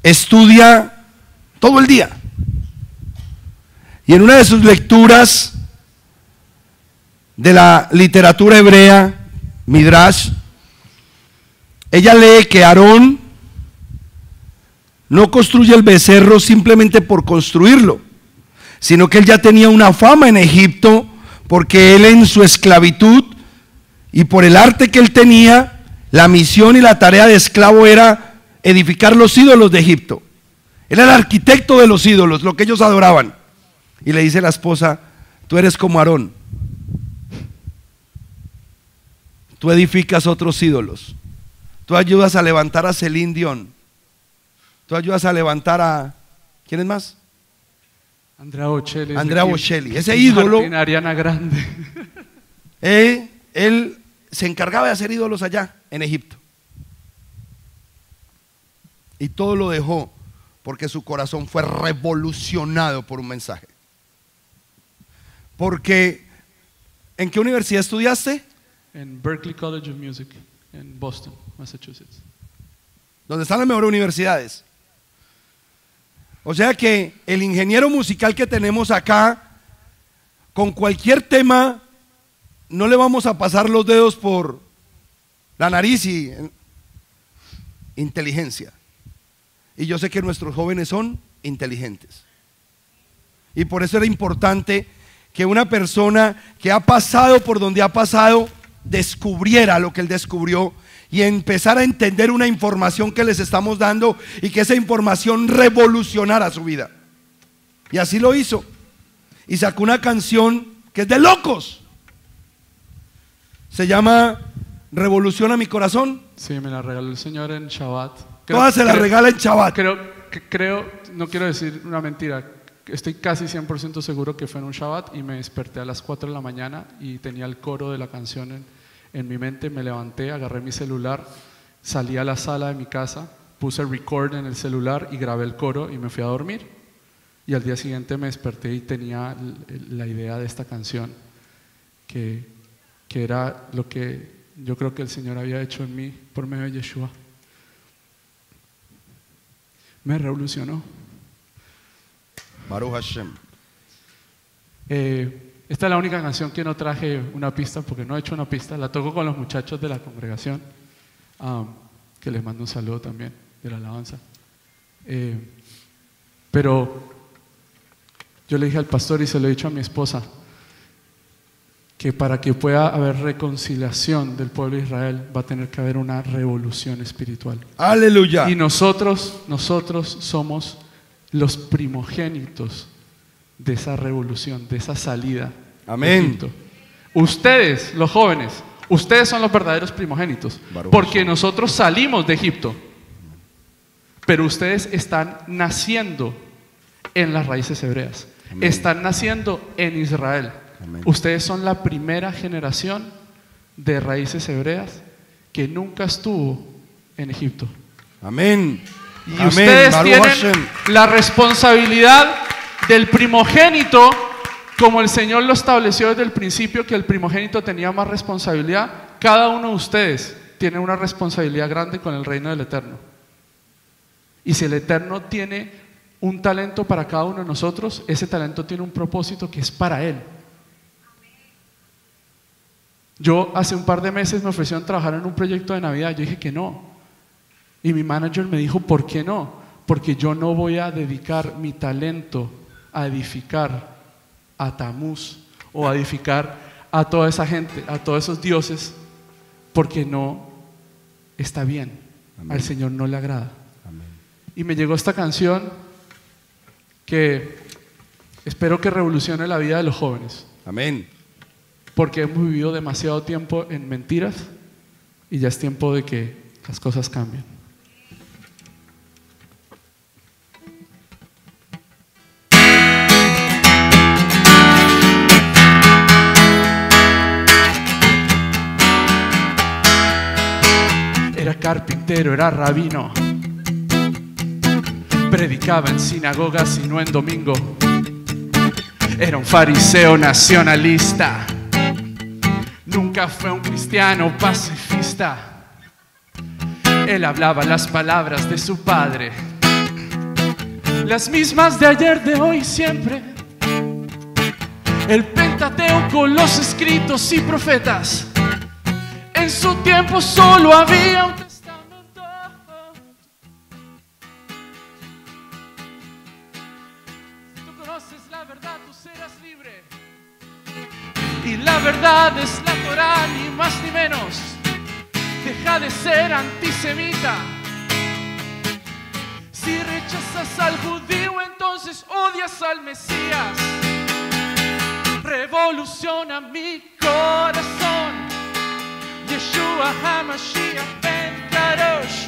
estudia todo el día. Y en una de sus lecturas de la literatura hebrea, Midrash, ella lee que Aarón no construye el becerro simplemente por construirlo, sino que él ya tenía una fama en Egipto, porque él en su esclavitud y por el arte que él tenía, la misión y la tarea de esclavo era edificar los ídolos de Egipto. Él era el arquitecto de los ídolos, lo que ellos adoraban. Y le dice la esposa, tú eres como Aarón, tú edificas otros ídolos, tú ayudas a levantar a Celine Dion, tú ayudas a levantar a... ¿Quién es más? Andrea Bocelli. Andrea Bocelli, ese ídolo. Martín, Ariana Grande. eh, él se encargaba de hacer ídolos allá en Egipto, y todo lo dejó porque su corazón fue revolucionado por un mensaje. Porque ¿en qué universidad estudiaste? En Berklee College of Music en Boston, Massachusetts, donde están las mejores universidades. O sea que el ingeniero musical que tenemos acá, con cualquier tema no le vamos a pasar los dedos por la nariz y inteligencia. Y yo sé que nuestros jóvenes son inteligentes. Y por eso era importante que una persona que ha pasado por donde ha pasado descubriera lo que él descubrió y empezara a entender una información que les estamos dando, y que esa información revolucionara su vida. Y así lo hizo. Y sacó una canción que es de locos. Se llama Revoluciona mi corazón. Sí, me la regaló el Señor en Shabbat. Creo, Todas se la creo, regala en Shabbat. Creo, creo, no quiero decir una mentira, estoy casi cien por ciento seguro que fue en un Shabbat, y me desperté a las cuatro de la mañana y tenía el coro de la canción en, en mi mente. Me levanté, agarré mi celular, salí a la sala de mi casa, puse record en el celular y grabé el coro y me fui a dormir. Y al día siguiente me desperté y tenía la idea de esta canción, que... que era lo que yo creo que el Señor había hecho en mí por medio de Yeshua. Me revolucionó. Baruch Hashem. Eh, esta es la única canción que no traje una pista, porque no he hecho una pista. La toco con los muchachos de la congregación, um, que les mando un saludo también de la alabanza. Eh, pero yo le dije al pastor, y se lo he dicho a mi esposa, que para que pueda haber reconciliación del pueblo de Israel va a tener que haber una revolución espiritual. Aleluya. Y nosotros, nosotros somos los primogénitos de esa revolución, de esa salida. Amén. Ustedes, los jóvenes, ustedes son los verdaderos primogénitos, porque nosotros salimos de Egipto, pero ustedes están naciendo en las raíces hebreas. Amén. Están naciendo en Israel. Amén. Ustedes son la primera generación de raíces hebreas que nunca estuvo en Egipto. Amén. Y amén. Ustedes Baruch tienen Hashem. La responsabilidad del primogénito, como el Señor lo estableció desde el principio, que el primogénito tenía más responsabilidad. Cada uno de ustedes tiene una responsabilidad grande con el reino del Eterno. Y si el Eterno tiene un talento para cada uno de nosotros, ese talento tiene un propósito que es para Él. Yo hace un par de meses me ofrecieron trabajar en un proyecto de Navidad. Yo dije que no. Y mi manager me dijo, ¿por qué no? Porque yo no voy a dedicar mi talento a edificar a Tamuz o a edificar a toda esa gente, a todos esos dioses, porque no está bien. Amén. Al Señor no le agrada. Amén. Y me llegó esta canción que espero que revolucione la vida de los jóvenes. Amén. Porque hemos vivido demasiado tiempo en mentiras y ya es tiempo de que las cosas cambien. Era carpintero, era rabino, predicaba en sinagogas y no en domingo. Era un fariseo nacionalista, nunca fue un cristiano pacifista. Él hablaba las palabras de su padre, las mismas de ayer, de hoy, siempre. El Pentateuco, los escritos y profetas. En su tiempo solo había un testamento. Si tú conoces la verdad, tú serás libre. Y la verdad es la Torá, ni más ni menos. Deja de ser antisemita. Si rechazas al judío, entonces odias al Mesías. Revoluciona mi corazón. Yeshua HaMashiach Ben Kadosh.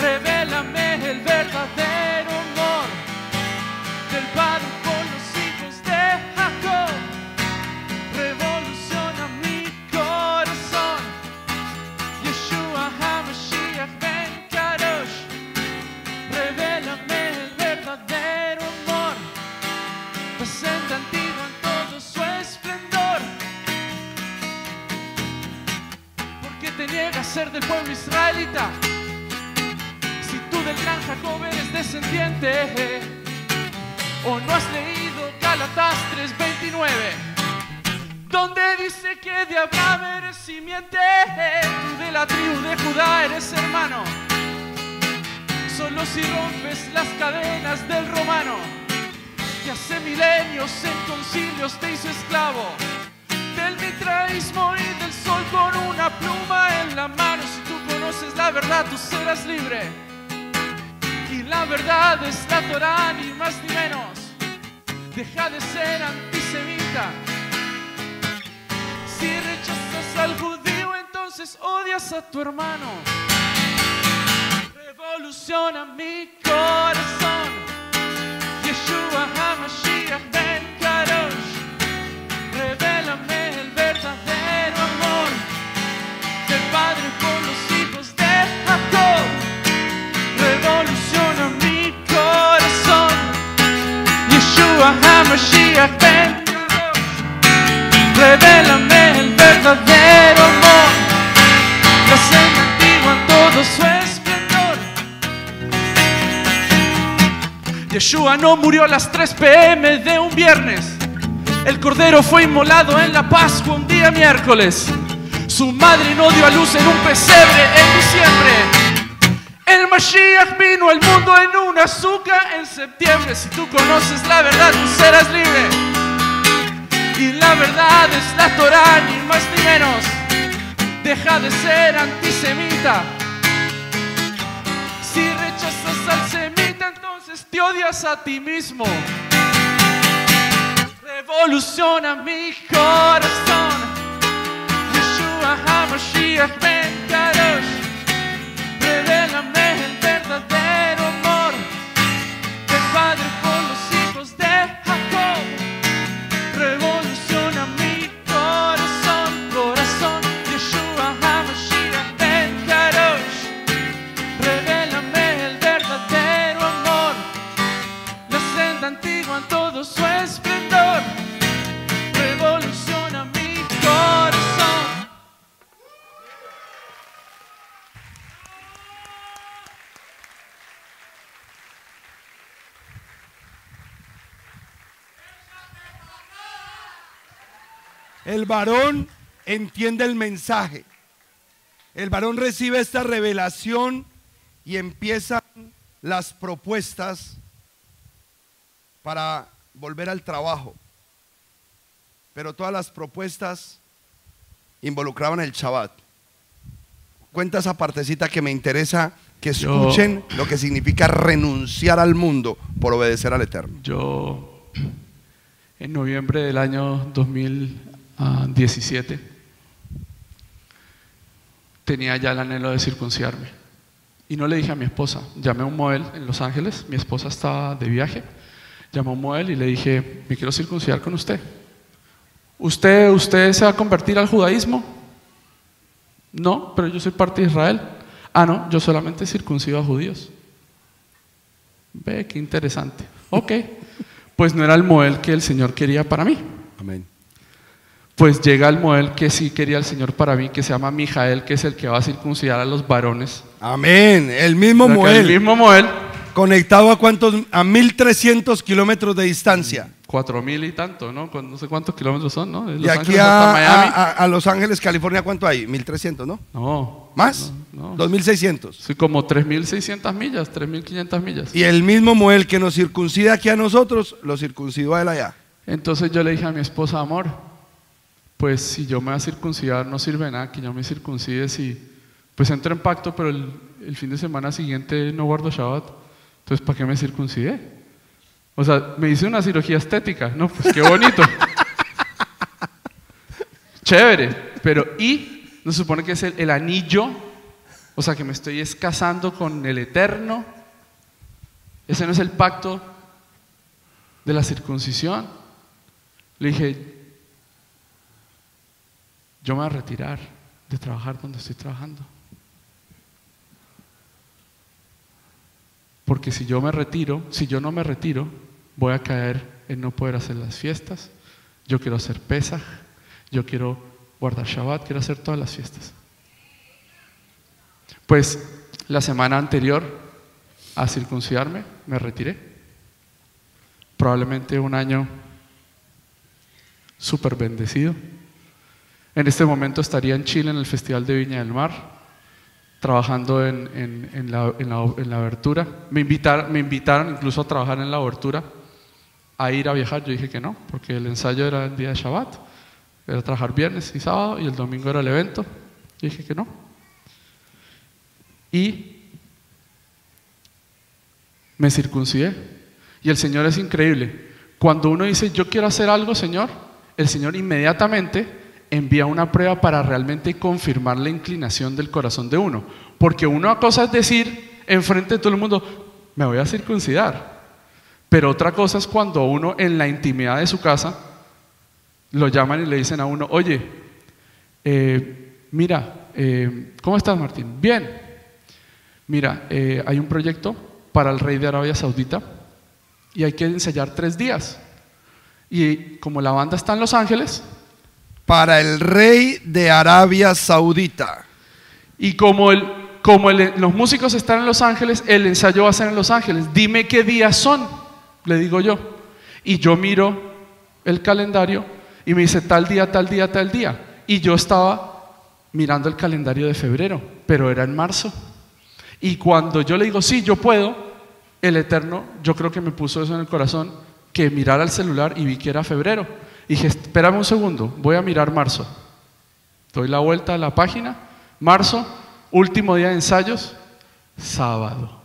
Revélame el verdadero amor del Padre con los hijos de Jacob. Revoluciona mi corazón. Yeshua HaMashiach Ben Kadosh. Revélame el verdadero amor. Presenta en ti en todo su esplendor. ¿Por qué te niegas a ser del pueblo israelita? Si tú del gran Jacob eres descendiente. ¿O no has leído Gálatas tres veintinueve? Donde dice que de Abraham eres simiente, tú de la tribu de Judá eres hermano. Solo si rompes las cadenas del romano, que hace milenios en concilios te hizo esclavo del mitraísmo y del sol con una pluma en la mano. Si tú conoces la verdad, tú serás libre. Y la verdad es la Torá, ni más ni menos. Deja de ser antisemita. Si rechazas al judío, entonces odias a tu hermano. Revoluciona mi corazón. Yeshua HaMashiach Ben Kadosh. Revélame el verdadero amor del Padre con los hijos de Jacob. Revoluciona mi corazón. Yeshua HaMashiach Ben Kadosh. Revélame el verdadero amor, presenta en ti en todo su esplendor. Yeshua no murió a las tres pe eme de un viernes. El cordero fue inmolado en la Pascua un día miércoles. Su madre no dio a luz en un pesebre en diciembre. El Mashiach vino al mundo en un azúcar en septiembre. Si tú conoces la verdad, tú serás libre. Y la verdad es la Torá, ni más ni menos. Deja de ser antisemita. Si rechazas al semita, entonces te odias a ti mismo. Revoluciona mi corazón. Yeshua HaMashiach Ben Kadosh. Revélame el verdadero amor del Padre por los hijos de Jacob. Revoluciona. Revélame el verdadero El varón entiende el mensaje. El varón recibe esta revelación y empiezan las propuestas para volver al trabajo. Pero todas las propuestas involucraban el Shabbat. Cuenta esa partecita que me interesa que escuchen, yo, lo que significa renunciar al mundo por obedecer al Eterno. Yo, en noviembre del año dos mil diecisiete, tenía ya el anhelo de circuncidarme. Y no le dije a mi esposa. Llamé a un Mohel en Los Ángeles, mi esposa estaba de viaje. Llamé a un Mohel y le dije, me quiero circuncidar con usted. ¿Usted, usted se va a convertir al judaísmo? No, pero yo soy parte de Israel. Ah, no, yo solamente circuncido a judíos. Ve, qué interesante. Ok, pues no era el Mohel que el Señor quería para mí. Amén. Pues llega el Mohel que sí quería el Señor para mí, que se llama Mijael, que es el que va a circuncidar a los varones. Amén, el mismo Mohel. El mismo Mohel. ¿Conectado a cuántos? A mil trescientos kilómetros de distancia. cuatro mil y tanto, ¿no? No sé cuántos kilómetros son, ¿no? De aquí a, a, a, a Los Ángeles, California, ¿cuánto hay? mil trescientos, ¿no? No. ¿Más? No, no. dos mil seiscientos. Sí, como tres mil seiscientas millas, tres mil quinientas millas. Y el mismo Mohel que nos circuncida aquí a nosotros, lo circuncidó a él allá. Entonces yo le dije a mi esposa, amor, pues si yo me voy a circuncidar no sirve nada que yo me circuncide, si pues entro en pacto, pero el, el fin de semana siguiente no guardo Shabbat, entonces ¿para qué me circuncidé? O sea, me hice una cirugía estética, no, pues qué bonito. Chévere, pero y no se supone que es el, el anillo, o sea que me estoy casando con el Eterno. Ese no es el pacto de la circuncisión. Le dije, yo me voy a retirar de trabajar donde estoy trabajando. Porque si yo me retiro, si yo no me retiro, voy a caer en no poder hacer las fiestas. Yo quiero hacer Pesaj, yo quiero guardar Shabbat, quiero hacer todas las fiestas. Pues la semana anterior a circuncidarme, me retiré. Probablemente un año súper bendecido. En este momento estaría en Chile en el Festival de Viña del Mar, trabajando en, en, en, la, en, la, en la abertura. Me invitaron, me invitaron incluso a trabajar en la abertura, a ir a viajar. Yo dije que no, porque el ensayo era el día de Shabbat, era trabajar viernes y sábado, y el domingo era el evento. Yo dije que no. Y me circuncidé. Y el Señor es increíble. Cuando uno dice, yo quiero hacer algo, Señor, el Señor inmediatamente envía una prueba para realmente confirmar la inclinación del corazón de uno. Porque una cosa es decir enfrente de todo el mundo, me voy a circuncidar, pero otra cosa es cuando uno en la intimidad de su casa lo llaman y le dicen a uno, oye, eh, mira, eh, ¿cómo estás, Martín? Bien. Mira, eh, hay un proyecto para el rey de Arabia Saudita y hay que ensayar tres días, y como la banda está en Los Ángeles, para el rey de Arabia Saudita. Y como, el, como el, los músicos están en Los Ángeles, el ensayo va a ser en Los Ángeles. Dime qué días son, le digo yo. Y yo miro el calendario y me dice tal día, tal día, tal día. Y yo estaba mirando el calendario de febrero, pero era en marzo. Y cuando yo le digo, sí, yo puedo, el Eterno, yo creo que me puso eso en el corazón, que mirara el celular y vi que era febrero. Y dije, espérame un segundo, voy a mirar marzo. Doy la vuelta a la página, marzo, último día de ensayos, sábado.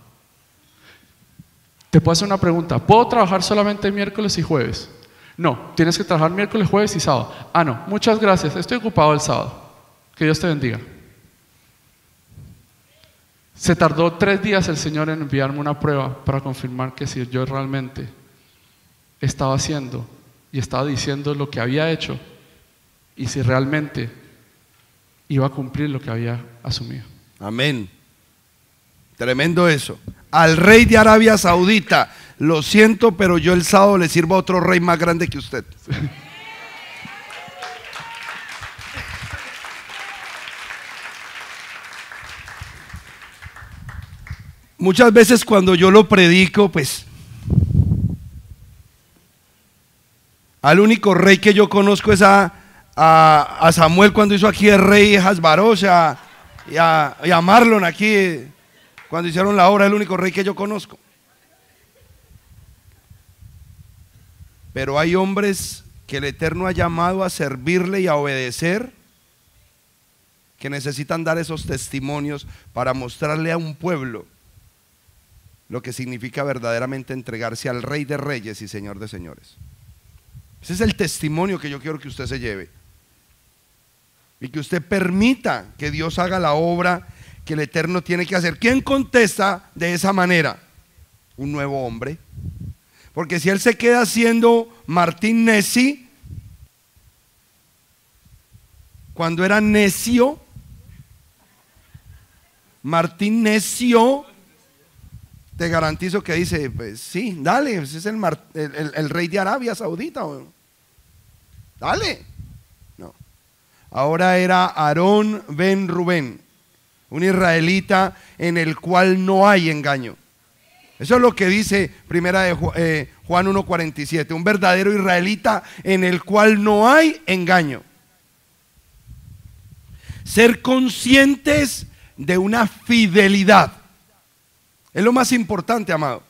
Te puedo hacer una pregunta, ¿puedo trabajar solamente miércoles y jueves? No, tienes que trabajar miércoles, jueves y sábado. Ah, no, muchas gracias, estoy ocupado el sábado. Que Dios te bendiga. Se tardó tres días el Señor en enviarme una prueba para confirmar que si yo realmente estaba haciendo y estaba diciendo lo que había hecho y si realmente iba a cumplir lo que había asumido. Amén. Tremendo eso. Al rey de Arabia Saudita, lo siento, pero yo el sábado le sirvo a otro rey más grande que usted. Sí. Muchas veces cuando yo lo predico, pues al único rey que yo conozco es a, a, a Samuel cuando hizo aquí el rey Hasbaros, y a, y a Marlon aquí cuando hicieron la obra, el único rey que yo conozco. Pero hay hombres que el Eterno ha llamado a servirle y a obedecer, que necesitan dar esos testimonios para mostrarle a un pueblo lo que significa verdaderamente entregarse al Rey de Reyes y Señor de Señores. Ese es el testimonio que yo quiero que usted se lleve, y que usted permita que Dios haga la obra que el Eterno tiene que hacer. ¿Quién contesta de esa manera? Un nuevo hombre. Porque si él se queda siendo Martín Nessi, cuando era necio, Martín necio, te garantizo que dice, pues sí, dale, ese es el, Mar, el, el, el rey de Arabia Saudita, dale. No, ahora era Aarón Ben Rubén, un israelita en el cual no hay engaño. Eso es lo que dice Primera de Juan uno cuarenta y siete, un verdadero israelita en el cual no hay engaño. Ser conscientes de una fidelidad es lo más importante, amado.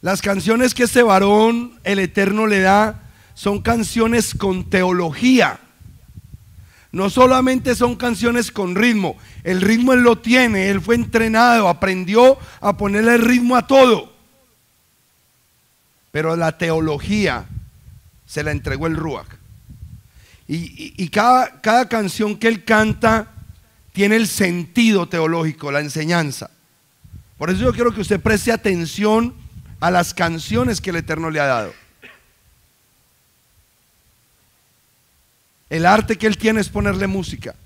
Las canciones que este varón, el Eterno, le da son canciones con teología. No solamente son canciones con ritmo, el ritmo él lo tiene, él fue entrenado, aprendió a ponerle el ritmo a todo. Pero la teología se la entregó el Ruach. Y, y, y cada, cada canción que él canta tiene el sentido teológico, la enseñanza. Por eso yo quiero que usted preste atención a las canciones que el Eterno le ha dado. El arte que él tiene es ponerle música.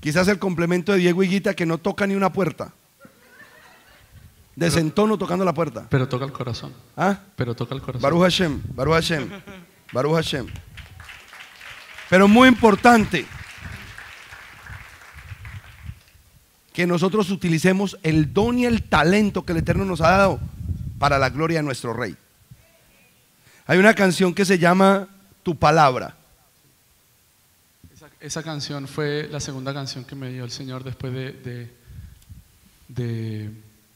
Quizás el complemento de Diego Higuita, que no toca ni una puerta. Desentono tocando la puerta. Pero toca el corazón. ¿Ah? Pero toca el corazón. Baruch Hashem, Baruch Hashem, Baruch Hashem. Pero muy importante que nosotros utilicemos el don y el talento que el Eterno nos ha dado para la gloria de nuestro Rey. Hay una canción que se llama Tu Palabra. Esa, esa canción fue la segunda canción que me dio el Señor después de, de, de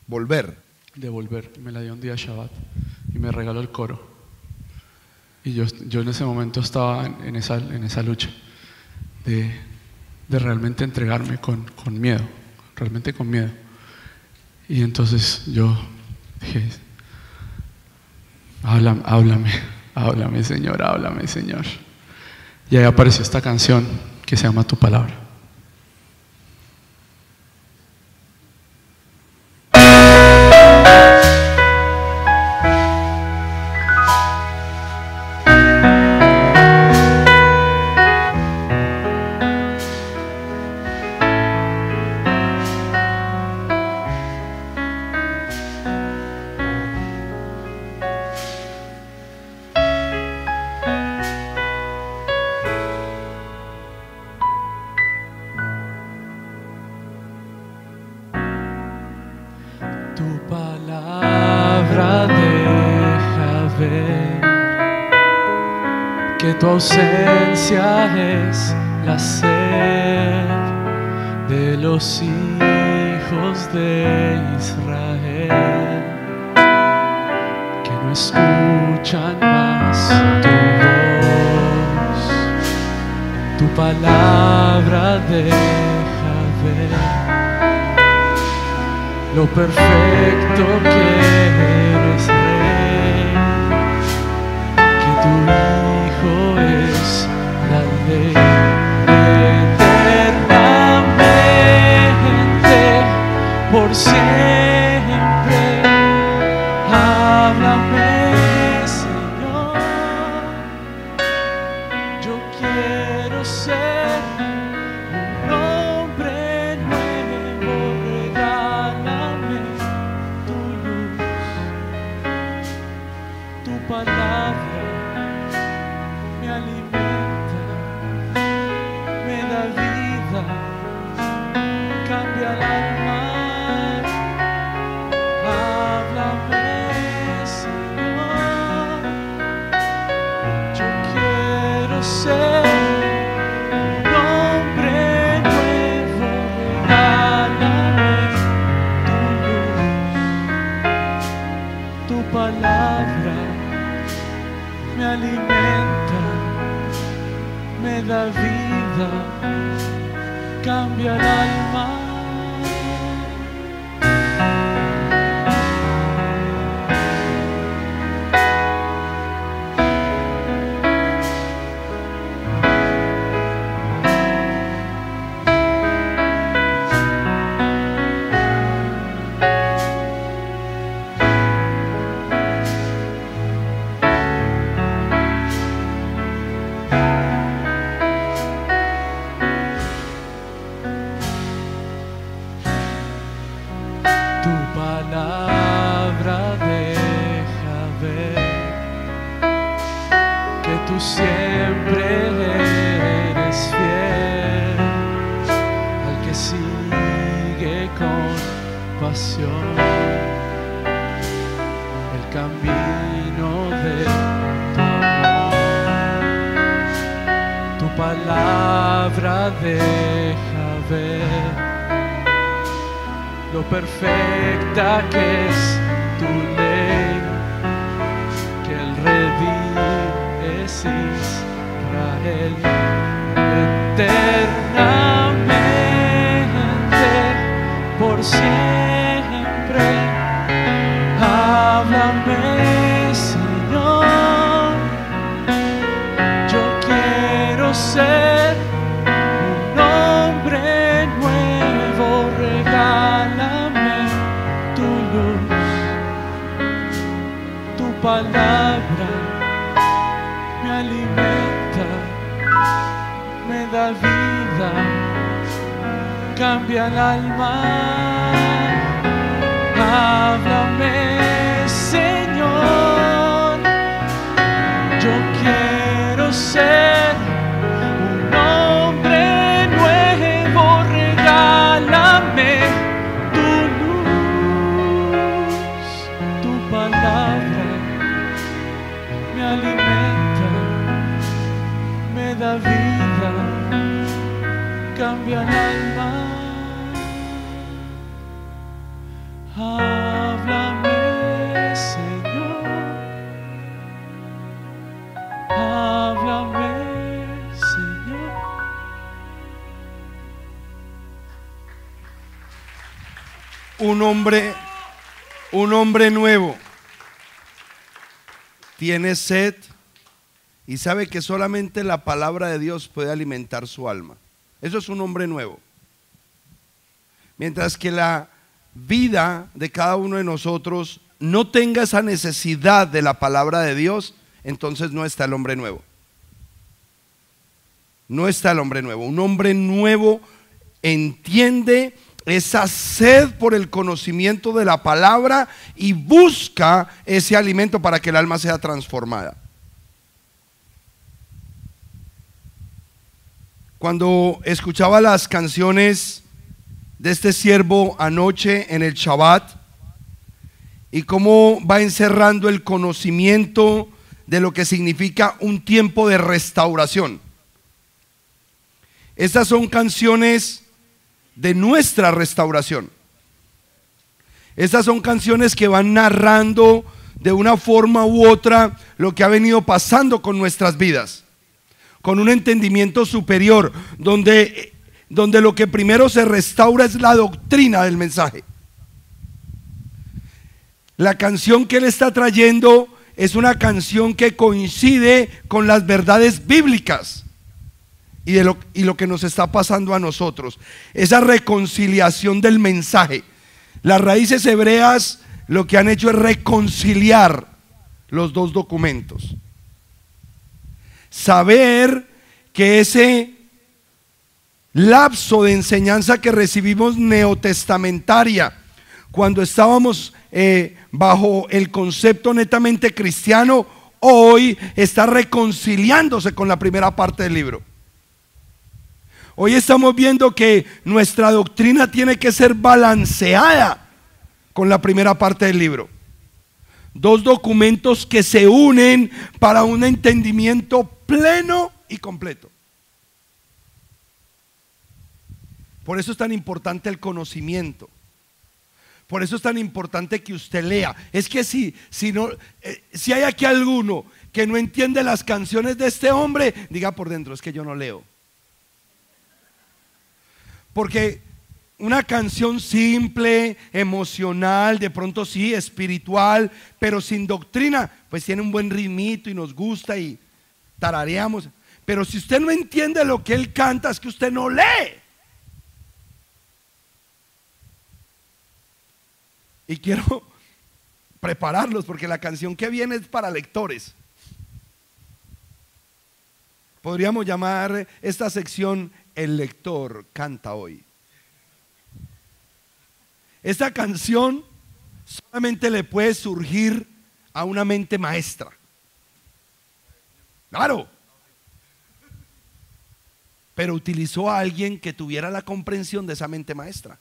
volver. De volver. Me la dio un día Shabbat y me regaló el coro. Y yo, yo en ese momento estaba en, en, esa, en esa lucha de, de realmente entregarme con, con miedo, realmente con miedo. Y entonces yo dije, háblame, háblame. Háblame, Señor, háblame, Señor. Y ahí apareció esta canción que se llama Tu Palabra. Es la sed de los hijos de Israel que no escuchan más tu voz. Tu palabra deja ver lo perfecto que eres, Rey, que tu Hijo es la ley eternamente, por siempre. Háblame, Señor, yo quiero ser un hombre nuevo, regálame tu luz, tu palabra. Háblame, Señor. alimenta, me da vida, cambia el alma. Un hombre, un hombre nuevo tiene sed y sabe que solamente la palabra de Dios puede alimentar su alma. Eso es un hombre nuevo. Mientras que la vida de cada uno de nosotros no tenga esa necesidad de la palabra de Dios, entonces no está el hombre nuevo. No está el hombre nuevo. Un hombre nuevo entiende esa sed por el conocimiento de la palabra y busca ese alimento para que el alma sea transformada. Cuando escuchaba las canciones de este siervo anoche en el Shabbat y cómo va encerrando el conocimiento de lo que significa un tiempo de restauración. Estas son canciones de nuestra restauración. Estas son canciones que van narrando de una forma u otra lo que ha venido pasando con nuestras vidas, con un entendimiento superior, donde, donde lo que primero se restaura es la doctrina del mensaje. La canción que él está trayendo es una canción que coincide con las verdades bíblicas Y, de lo, y lo que nos está pasando a nosotros. Esa reconciliación del mensaje. Las raíces hebreas lo que han hecho es reconciliar los dos documentos. Saber que ese lapso de enseñanza que recibimos neotestamentaria, cuando estábamos eh, bajo el concepto netamente cristiano, hoy está reconciliándose con la primera parte del libro. Hoy estamos viendo que nuestra doctrina tiene que ser balanceada con la primera parte del libro. Dos documentos que se unen para un entendimiento pleno y completo. Por eso es tan importante el conocimiento. Por eso es tan importante que usted lea. Es que si, si, no, eh, si hay aquí alguno que no entiende las canciones de este hombre, diga por dentro, es que yo no leo. Porque una canción simple, emocional, de pronto sí, espiritual, pero sin doctrina, pues tiene un buen ritmito y nos gusta y tarareamos. Pero si usted no entiende lo que él canta, es que usted no lee. Y quiero prepararlos porque la canción que viene es para lectores. Podríamos llamar esta sección El Lector Canta Hoy. Esta canción solamente le puede surgir a una mente maestra. Claro. Pero utilizó a alguien que tuviera la comprensión de esa mente maestra.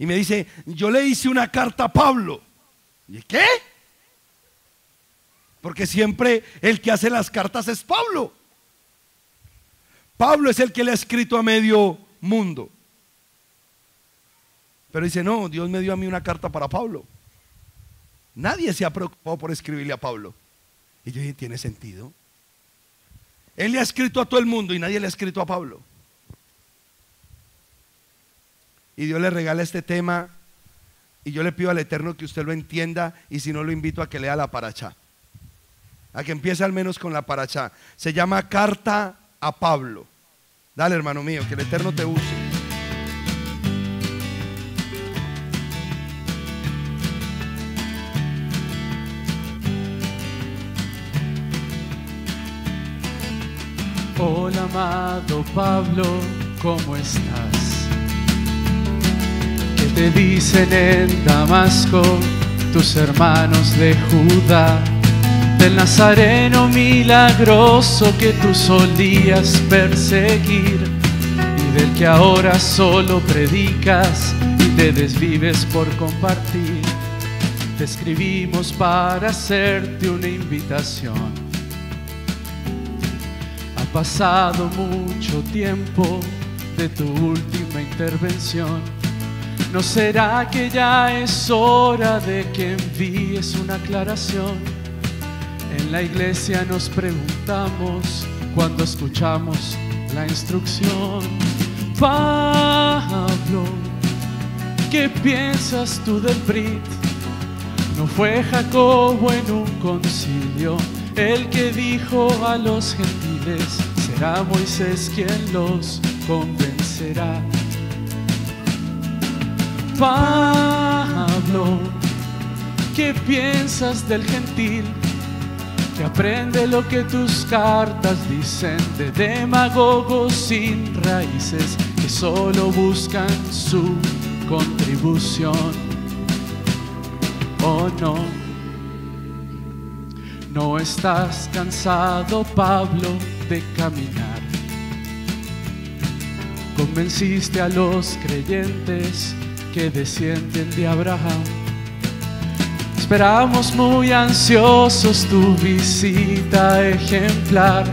Y me dice, yo le hice una carta a Pablo. ¿Y qué? Porque siempre el que hace las cartas es Pablo. Pablo es el que le ha escrito a medio mundo. Pero dice, no, Dios me dio a mí una carta para Pablo. Nadie se ha preocupado por escribirle a Pablo. Y yo dije, tiene sentido. Él le ha escrito a todo el mundo y nadie le ha escrito a Pablo. Y Dios le regala este tema y yo le pido al Eterno que usted lo entienda, y si no, lo invito a que lea la Paracha, a que empiece al menos con la Paracha. Se llama Carta a Pablo. Dale, hermano mío, que el Eterno te use. Hola, amado Pablo, ¿cómo estás? Te dicen en Damasco tus hermanos de Judá, del Nazareno milagroso que tú solías perseguir y del que ahora solo predicas y te desvives por compartir. Te escribimos para hacerte una invitación. Ha pasado mucho tiempo de tu última intervención. ¿No será que ya es hora de que envíes una aclaración? En la iglesia nos preguntamos cuando escuchamos la instrucción. Pablo, ¿qué piensas tú del Brit? No fue Jacobo en un concilio el que dijo a los gentiles, será Moisés quien los convencerá. Pablo, ¿qué piensas del gentil que aprende lo que tus cartas dicen de demagogos sin raíces que solo buscan su contribución? Oh no, ¿no estás cansado, Pablo, de caminar? Convenciste a los creyentes que descienden de Abraham. Esperamos muy ansiosos tu visita ejemplar.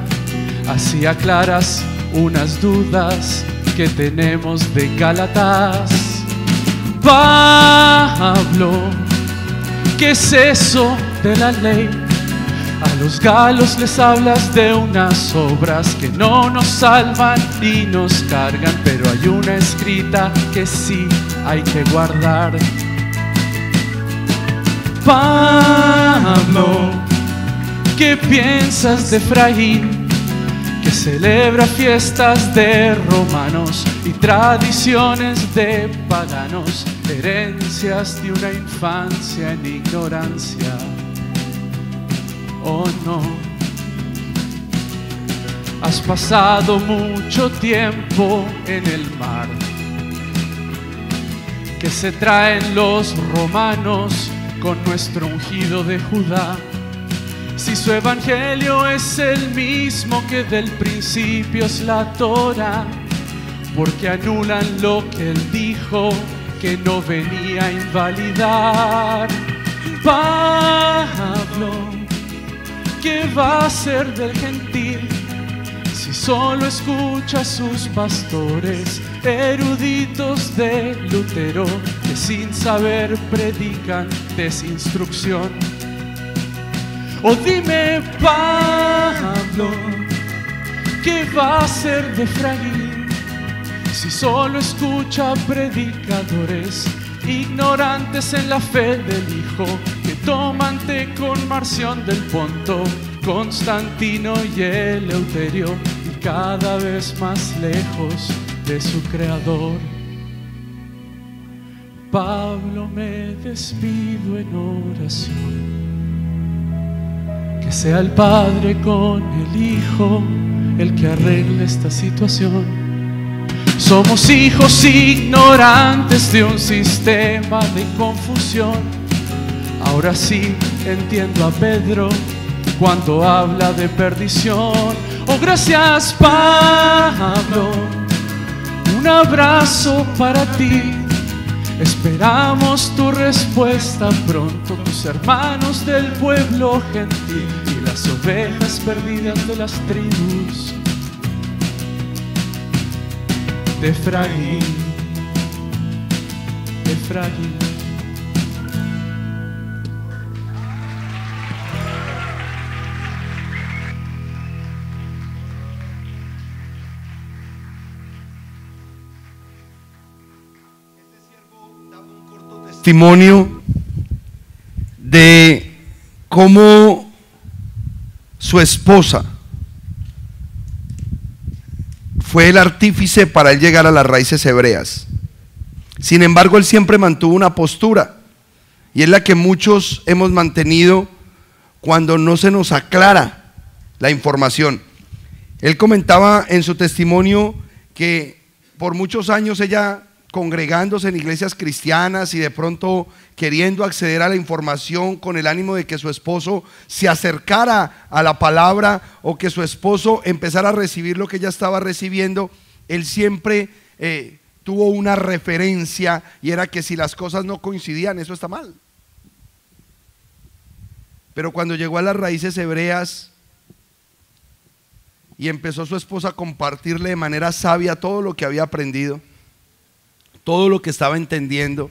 Así aclaras unas dudas que tenemos de Gálatas. Pablo, ¿qué es eso de la ley? A los galos les hablas de unas obras que no nos salvan y nos cargan, pero hay una escrita que sí hay que guardar. Pablo, ¿qué piensas de Efraín, que celebra fiestas de romanos y tradiciones de paganos, herencias de una infancia en ignorancia? Oh no, has pasado mucho tiempo en el mar que se traen los romanos con nuestro ungido de Judá. Si su evangelio es el mismo que del principio es la Torá, porque anulan lo que él dijo que no venía a invalidar. Pablo, ¿qué va a ser del gentil si solo escucha a sus pastores, eruditos de Lutero, que sin saber predican desinstrucción? O dime, Pablo, ¿qué va a ser de Efraín si solo escucha predicadores ignorantes en la fe del Hijo, que toman té con Marción del Ponto, Constantino y Eleuterio, y cada vez más lejos de su Creador? Pablo, me despido en oración. Que sea el Padre con el Hijo el que arregle esta situación. Somos hijos ignorantes de un sistema de confusión. Ahora sí entiendo a Pedro cuando habla de perdición. Oh, gracias, Pablo, un abrazo para ti. Esperamos tu respuesta pronto, tus hermanos del pueblo gentil y las ovejas perdidas de las tribus de Efraín, de Efraín. Testimonio de cómo su esposa fue el artífice para él llegar a las raíces hebreas. Sin embargo, él siempre mantuvo una postura, y es la que muchos hemos mantenido cuando no se nos aclara la información. Él comentaba en su testimonio que por muchos años ella, congregándose en iglesias cristianas y de pronto queriendo acceder a la información con el ánimo de que su esposo se acercara a la palabra o que su esposo empezara a recibir lo que ella estaba recibiendo, él siempre eh, tuvo una referencia, y era que si las cosas no coincidían, eso está mal. Pero cuando llegó a las raíces hebreas y empezó su esposa a compartirle de manera sabia todo lo que había aprendido, todo lo que estaba entendiendo,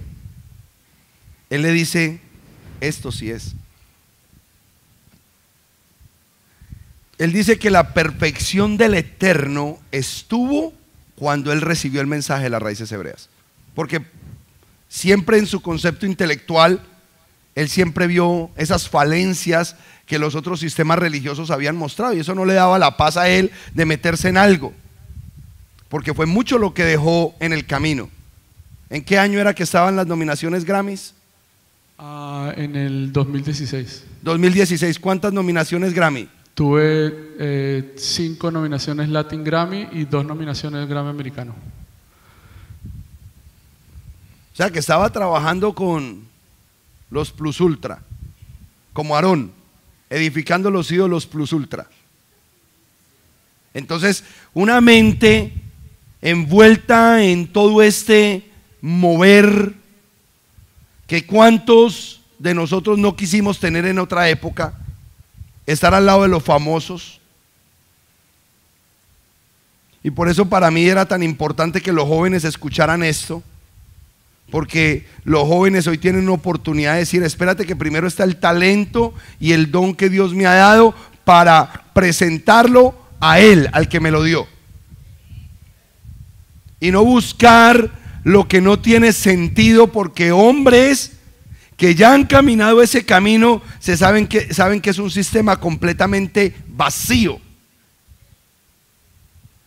él le dice, esto sí es. Él dice que la perfección del Eterno estuvo cuando él recibió el mensaje de las raíces hebreas. Porque siempre en su concepto intelectual, él siempre vio esas falencias que los otros sistemas religiosos habían mostrado, y eso no le daba la paz a él de meterse en algo, porque fue mucho lo que dejó en el camino. ¿En qué año era que estaban las nominaciones Grammys? Uh, en el dos mil dieciséis. dos mil dieciséis, ¿cuántas nominaciones Grammy? Tuve eh, cinco nominaciones Latin Grammy y dos nominaciones Grammy americano. O sea que estaba trabajando con los Plus Ultra, como Aarón, edificando los ídolos Plus Ultra. Entonces, una mente envuelta en todo este mover, que cuántos de nosotros no quisimos tener en otra época, estar al lado de los famosos. Y por eso para mí era tan importante que los jóvenes escucharan esto, porque los jóvenes hoy tienen una oportunidad de decir, espérate que primero está el talento y el don que Dios me ha dado para presentarlo a Él, al que me lo dio, y no buscar lo que no tiene sentido, porque hombres que ya han caminado ese camino se saben que, saben que es un sistema completamente vacío.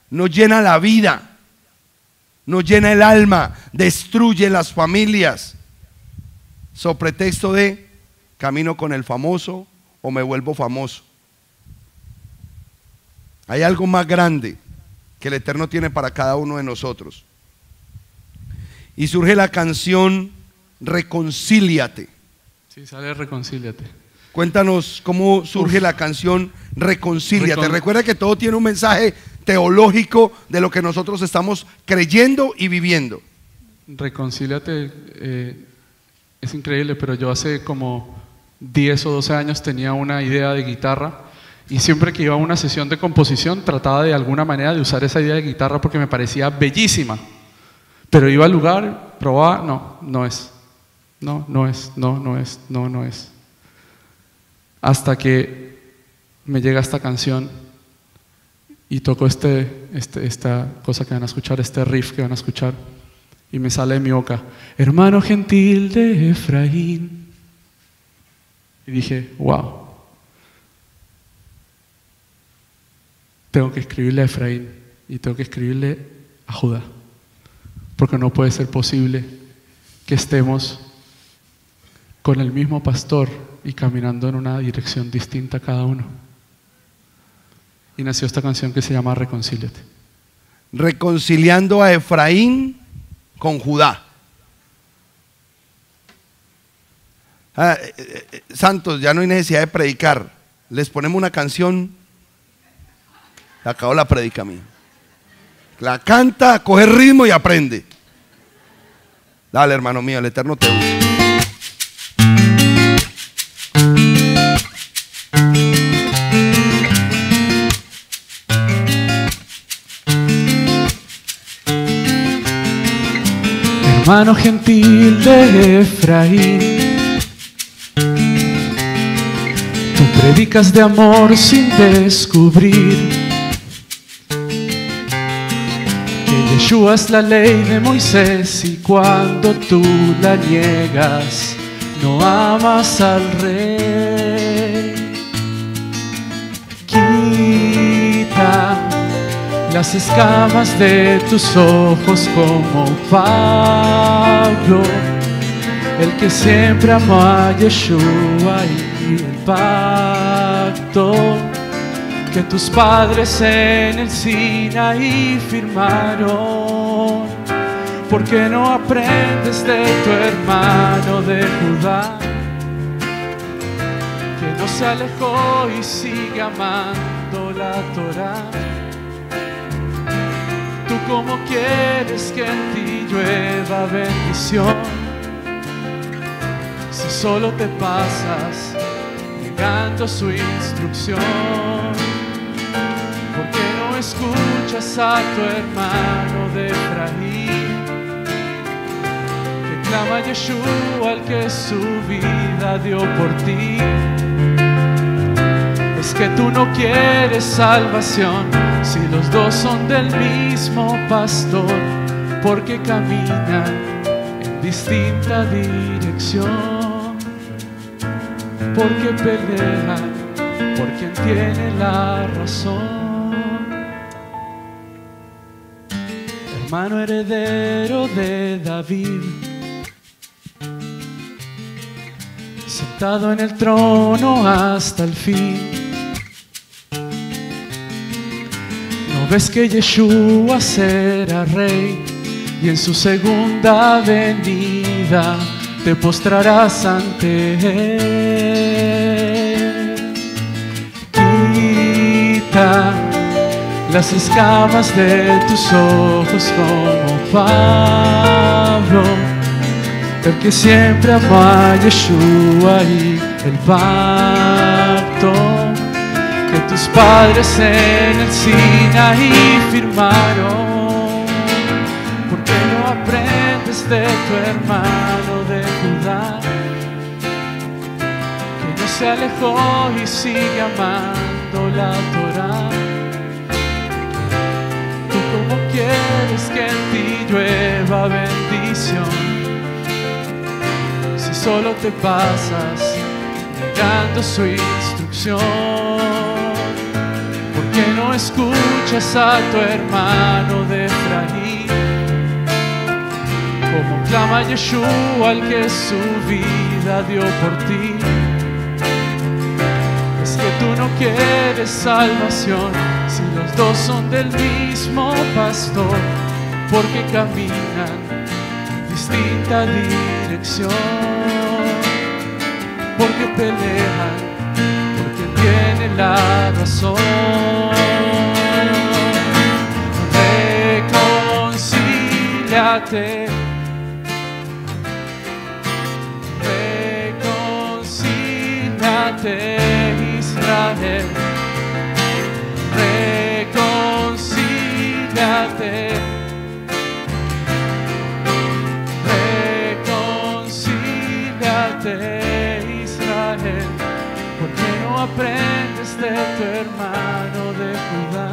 No llena la vida, no llena el alma, destruye las familias. So pretexto de camino con el famoso o me vuelvo famoso. Hay algo más grande que el Eterno tiene para cada uno de nosotros. Y surge la canción Reconcíliate. Sí, sale Reconcíliate. Cuéntanos cómo surge Uf. la canción Reconcíliate. Recon... Recuerda que todo tiene un mensaje teológico de lo que nosotros estamos creyendo y viviendo. Reconcíliate eh, es increíble, pero yo hace como diez o doce años tenía una idea de guitarra, y siempre que iba a una sesión de composición trataba de alguna manera de usar esa idea de guitarra porque me parecía bellísima. Pero iba al lugar, probaba, no, no es, no, no es, no, no es, no, no es. hasta que me llega esta canción y toco este, este, esta cosa que van a escuchar, este riff que van a escuchar, y me sale de mi boca: hermano gentil de Efraín. Y dije, wow, tengo que escribirle a Efraín y tengo que escribirle a Judá, porque no puede ser posible que estemos con el mismo pastor y caminando en una dirección distinta cada uno. Y nació esta canción que se llama Reconcíliate. Reconciliando a Efraín con Judá. Ah, eh, eh, santos, ya no hay necesidad de predicar. Les ponemos una canción. Acabó la predica mía. La canta, coge ritmo y aprende. Dale, hermano mío, el Eterno te usa. Hermano gentil de Efraín, tú predicas de amor sin descubrir que Yeshua es la ley de Moisés, y cuando tú la niegas no amas al Rey. Quita las escamas de tus ojos como Pablo, el que siempre amó a Yeshua, y el pacto que tus padres en el Sinaí firmaron. ¿Por qué no aprendes de tu hermano de Judá, que no se alejó y sigue amando la Torá? Tú cómo quieres que en ti llueva bendición si solo te pasas negando su instrucción. ¿Por qué no escuchas a tu hermano de Efraín, que clama a Yeshua, al que su vida dio por ti? Es que tú no quieres salvación si los dos son del mismo pastor, porque caminan en distinta dirección, porque pelean por quien tiene la razón. Hermano heredero de David, sentado en el trono hasta el fin, ves que Yeshua será Rey, y en su segunda venida te postrarás ante Él. Quita las escamas de tus ojos como Pablo, el que siempre amó a Yeshua, y el pacto que tus padres en el Sinaí firmaron. ¿Por qué no aprendes de tu hermano de Judá, que no se alejó y sigue amando la Torá? ¿Tú cómo quieres que en ti llueva bendición si solo te pasas negando su instrucción? Que no escuchas a tu hermano de Efraín, como clama Yeshua, al que su vida dio por ti. Es que tú no quieres salvación si los dos son del mismo pastor, porque caminan en distinta dirección, porque pelean tiene la razón. Reconcíliate, reconcíliate, Israel, reconcíliate, reconcíliate, Israel, porque ¿Cómo aprendes de tu hermano de Judá?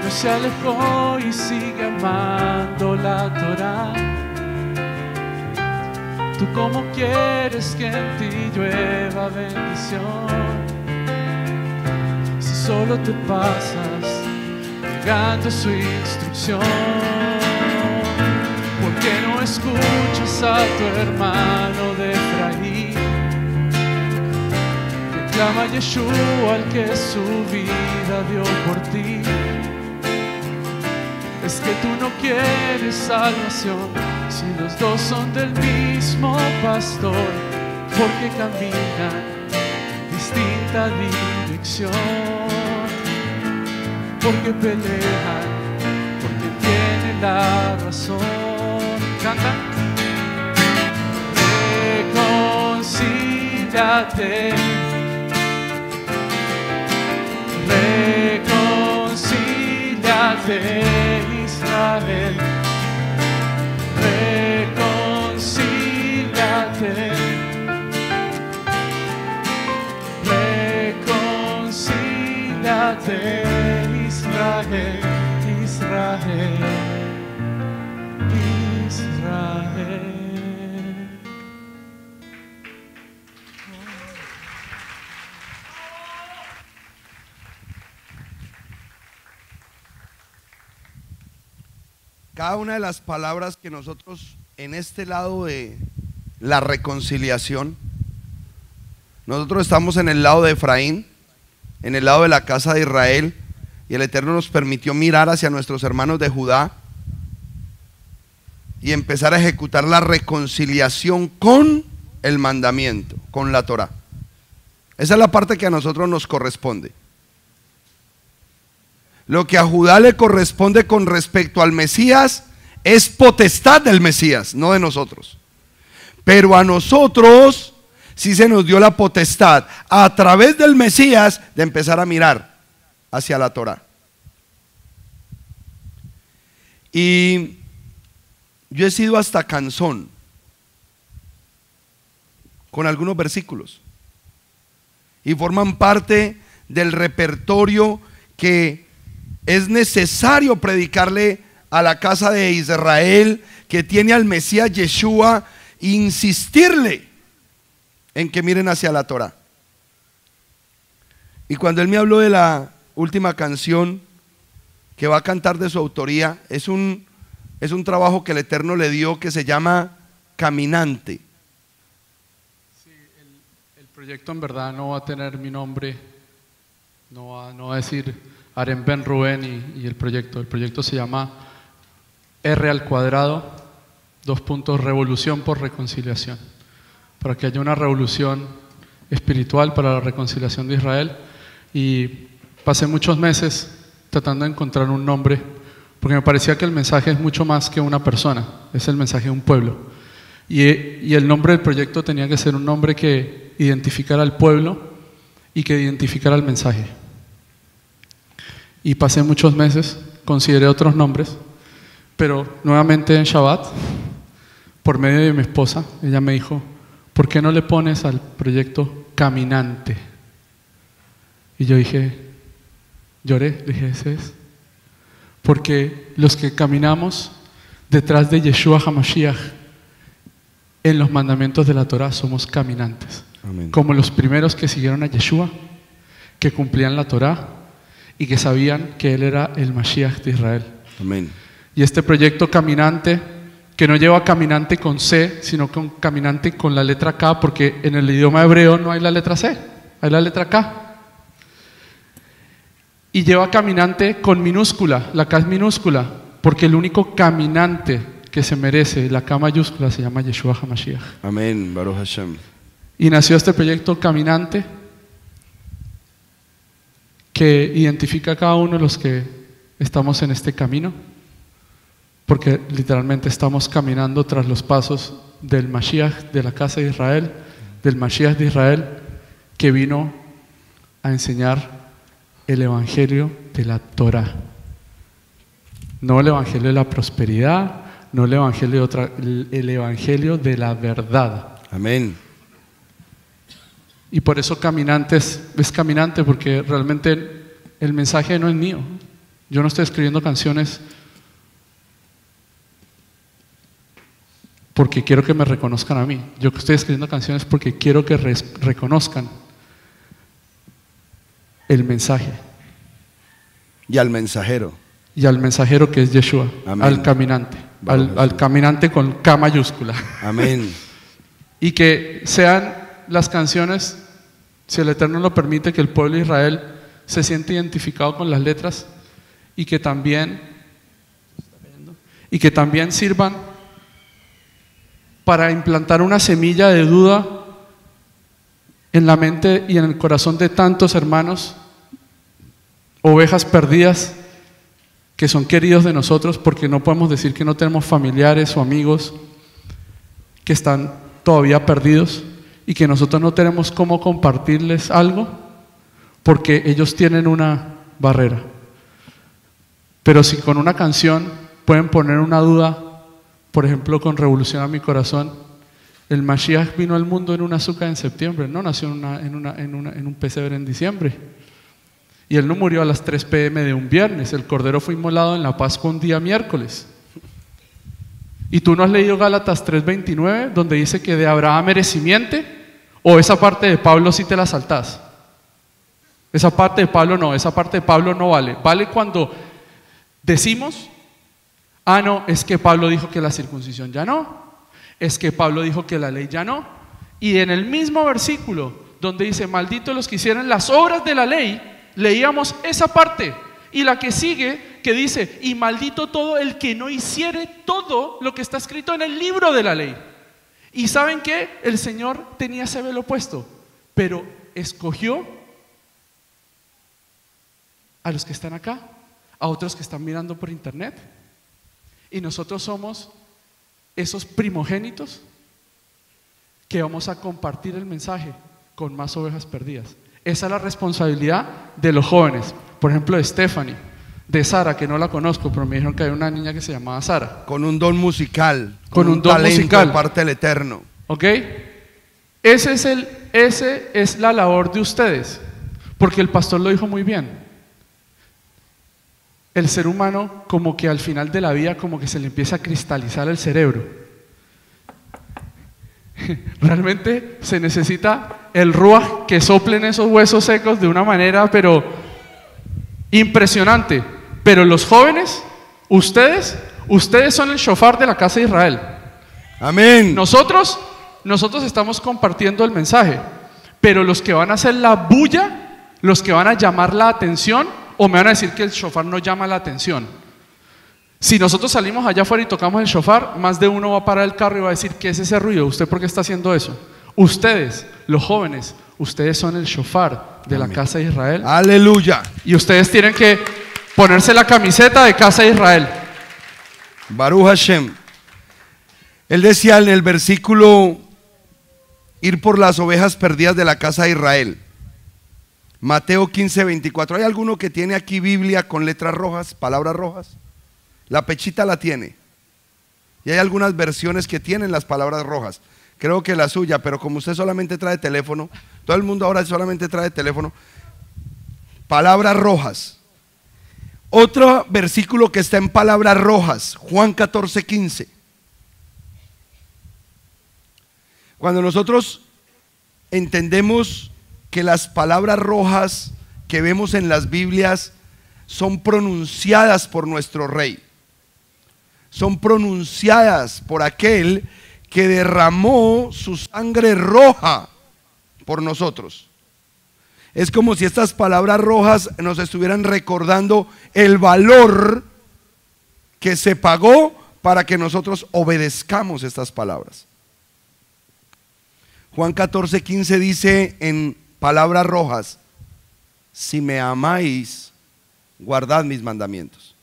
Que no se alejó y sigue amando la Torá. ¿Tú cómo quieres que en ti llueva bendición? Si solo te pasas negando su instrucción. Que no escuchas a tu hermano de Efraín, que clama a Yeshua al que su vida dio por ti. Es que tú no quieres salvación si los dos son del mismo pastor, porque caminan en distinta dirección, porque pelean, porque tienen la razón. Canta. Reconcíliate, reconcíliate, Israel, reconcíliate, reconcíliate, Israel, Israel. Cada una de las palabras que nosotros en este lado de la reconciliación, nosotros estamos en el lado de Efraín, en el lado de la casa de Israel, y el Eterno nos permitió mirar hacia nuestros hermanos de Judá y empezar a ejecutar la reconciliación con el mandamiento, con la Torá. Esa es la parte que a nosotros nos corresponde. Lo que a Judá le corresponde con respecto al Mesías es potestad del Mesías, no de nosotros. Pero a nosotros sí se nos dio la potestad a través del Mesías de empezar a mirar hacia la Torá. Y yo he sido hasta canzón con algunos versículos y forman parte del repertorio que es necesario predicarle a la casa de Israel, que tiene al Mesías Yeshua, e insistirle en que miren hacia la Torá. Y cuando él me habló de la última canción que va a cantar de su autoría, es un Es un trabajo que el Eterno le dio que se llama Caminante. Sí, el, el proyecto en verdad no va a tener mi nombre, no va, no va a decir Aarón Ben Rubén y, y el proyecto. El proyecto se llama R al cuadrado, dos puntos, revolución por reconciliación. Para que haya una revolución espiritual para la reconciliación de Israel. Y pasé muchos meses tratando de encontrar un nombre, porque me parecía que el mensaje es mucho más que una persona, es el mensaje de un pueblo. Y, y el nombre del proyecto tenía que ser un nombre que identificara al pueblo y que identificara el mensaje. Y pasé muchos meses, consideré otros nombres, pero nuevamente en Shabbat, por medio de mi esposa, ella me dijo, ¿por qué no le pones al proyecto Caminante? Y yo dije, lloré, dije, ese es. Porque los que caminamos detrás de Yeshua HaMashiach en los mandamientos de la Torá somos caminantes. Amén. Como los primeros que siguieron a Yeshua, que cumplían la Torá y que sabían que él era el Mashiach de Israel. Amén. Y este proyecto Caminante, que no lleva caminante con C, sino con caminante con la letra K, porque en el idioma hebreo no hay la letra C, hay la letra K. Y lleva caminante con minúscula, la K es minúscula, porque el único caminante que se merece la K mayúscula se llama Yeshua HaMashiach. Amén, Baruch Hashem. Y nació este proyecto Caminante, que identifica a cada uno de los que estamos en este camino, porque literalmente estamos caminando tras los pasos del Mashiach de la casa de Israel, del Mashiach de Israel, que vino a enseñar el evangelio de la Torá, no el evangelio de la prosperidad, no el evangelio de otra, el evangelio de la verdad. Amén. Y por eso Caminantes es Caminante, porque realmente el, el mensaje no es mío. Yo no estoy escribiendo canciones porque quiero que me reconozcan a mí. Yo estoy escribiendo canciones porque quiero que res, reconozcan el mensaje. Y al mensajero. Y al mensajero que es Yeshua. Amén. Al caminante. Al, al caminante con K mayúscula. Amén. Y que sean las canciones, si el Eterno lo permite, que el pueblo de Israel se siente identificado con las letras, y que también y que también sirvan para implantar una semilla de duda en la mente y en el corazón de tantos hermanos, ovejas perdidas que son queridos de nosotros, porque no podemos decir que no tenemos familiares o amigos que están todavía perdidos y que nosotros no tenemos cómo compartirles algo porque ellos tienen una barrera. Pero si con una canción pueden poner una duda, por ejemplo con Revolución a mi corazón, el Mashiach vino al mundo en una azúcar en septiembre, no nació en, una, en, una, en, una, en un pesebre en diciembre. Y él no murió a las tres p m de un viernes. El Cordero fue inmolado en la Pascua un día miércoles. ¿Y tú no has leído Gálatas tres veintinueve, donde dice que de Abraham eres simiente? ¿O esa parte de Pablo sí te la saltás? Esa parte de Pablo no, esa parte de Pablo no vale. Vale cuando decimos, ah no, es que Pablo dijo que la circuncisión ya no, es que Pablo dijo que la ley ya no. Y en el mismo versículo donde dice, malditos los que hicieron las obras de la ley, leíamos esa parte, y la que sigue que dice, y maldito todo el que no hiciere todo lo que está escrito en el libro de la ley. Y ¿saben qué? El Señor tenía ese velo puesto, pero escogió a los que están acá, a otros que están mirando por internet, y nosotros somos esos primogénitos que vamos a compartir el mensaje con más ovejas perdidas. Esa es la responsabilidad de los jóvenes. Por ejemplo, de Stephanie, de Sara, que no la conozco, pero me dijeron que hay una niña que se llamaba Sara. Con un don musical, con, con un, un don talento musical de parte del Eterno. ¿Ok? Ese es el, ese es la labor de ustedes, porque el pastor lo dijo muy bien. El ser humano, como que al final de la vida, como que se le empieza a cristalizar el cerebro. Realmente se necesita el ruaj que soplen esos huesos secos de una manera pero impresionante. Pero los jóvenes, ustedes, ustedes son el shofar de la casa de Israel. Amén. Nosotros, nosotros estamos compartiendo el mensaje, pero los que van a hacer la bulla, los que van a llamar la atención, o me van a decir que el shofar no llama la atención. Si nosotros salimos allá afuera y tocamos el shofar, más de uno va a parar el carro y va a decir, ¿qué es ese ruido? ¿Usted por qué está haciendo eso? Ustedes, los jóvenes, ustedes son el shofar de la casa de Israel. Aleluya. Y ustedes tienen que ponerse la camiseta de casa de Israel. Baruch Hashem. Él decía en el versículo, ir por las ovejas perdidas de la casa de Israel. Mateo quince veinticuatro. ¿Hay alguno que tiene aquí Biblia con letras rojas, palabras rojas? La pechita la tiene. Y hay algunas versiones que tienen las palabras rojas. Creo que la suya, pero como usted solamente trae teléfono, todo el mundo ahora solamente trae teléfono. Palabras rojas. Otro versículo que está en palabras rojas, Juan catorce quince. Cuando nosotros entendemos que las palabras rojas que vemos en las Biblias son pronunciadas por nuestro Rey, son pronunciadas por aquel que derramó su sangre roja por nosotros. Es como si estas palabras rojas nos estuvieran recordando el valor que se pagó para que nosotros obedezcamos estas palabras. Juan catorce quince dice en palabras rojas, si me amáis, guardad mis mandamientos.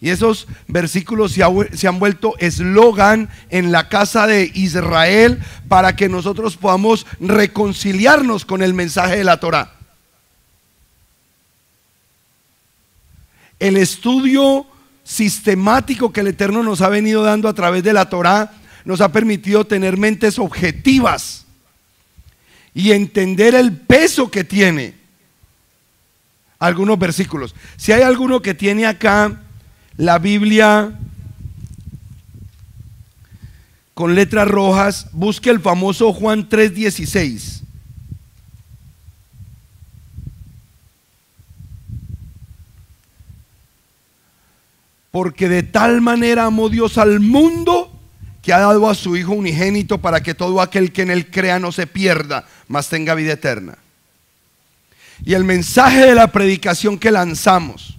Y esos versículos se, ha, se han vuelto eslogan en la casa de Israel para que nosotros podamos reconciliarnos con el mensaje de la Torá. El estudio sistemático que el Eterno nos ha venido dando a través de la Torá nos ha permitido tener mentes objetivas y entender el peso que tiene algunos versículos. Si hay alguno que tiene acá la Biblia con letras rojas, busque el famoso Juan tres dieciséis. Porque de tal manera amó Dios al mundo que ha dado a su Hijo unigénito para que todo aquel que en él crea no se pierda, mas tenga vida eterna. Y el mensaje de la predicación que lanzamos,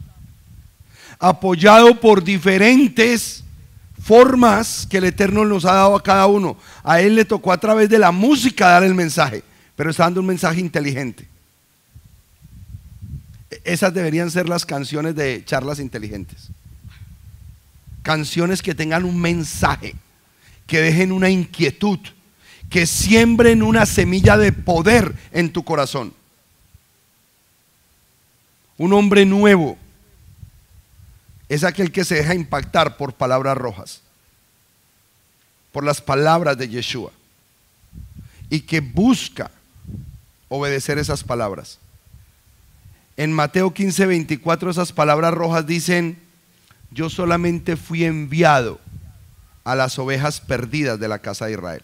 apoyado por diferentes formas que el Eterno nos ha dado a cada uno. A él le tocó a través de la música dar el mensaje, pero está dando un mensaje inteligente. Esas deberían ser las canciones de charlas inteligentes. Canciones que tengan un mensaje, que dejen una inquietud, que siembren una semilla de poder en tu corazón. Un hombre nuevo es aquel que se deja impactar por palabras rojas, por las palabras de Yeshua, y que busca obedecer esas palabras. En Mateo quince veinticuatro esas palabras rojas dicen: yo solamente fui enviado a las ovejas perdidas de la casa de Israel.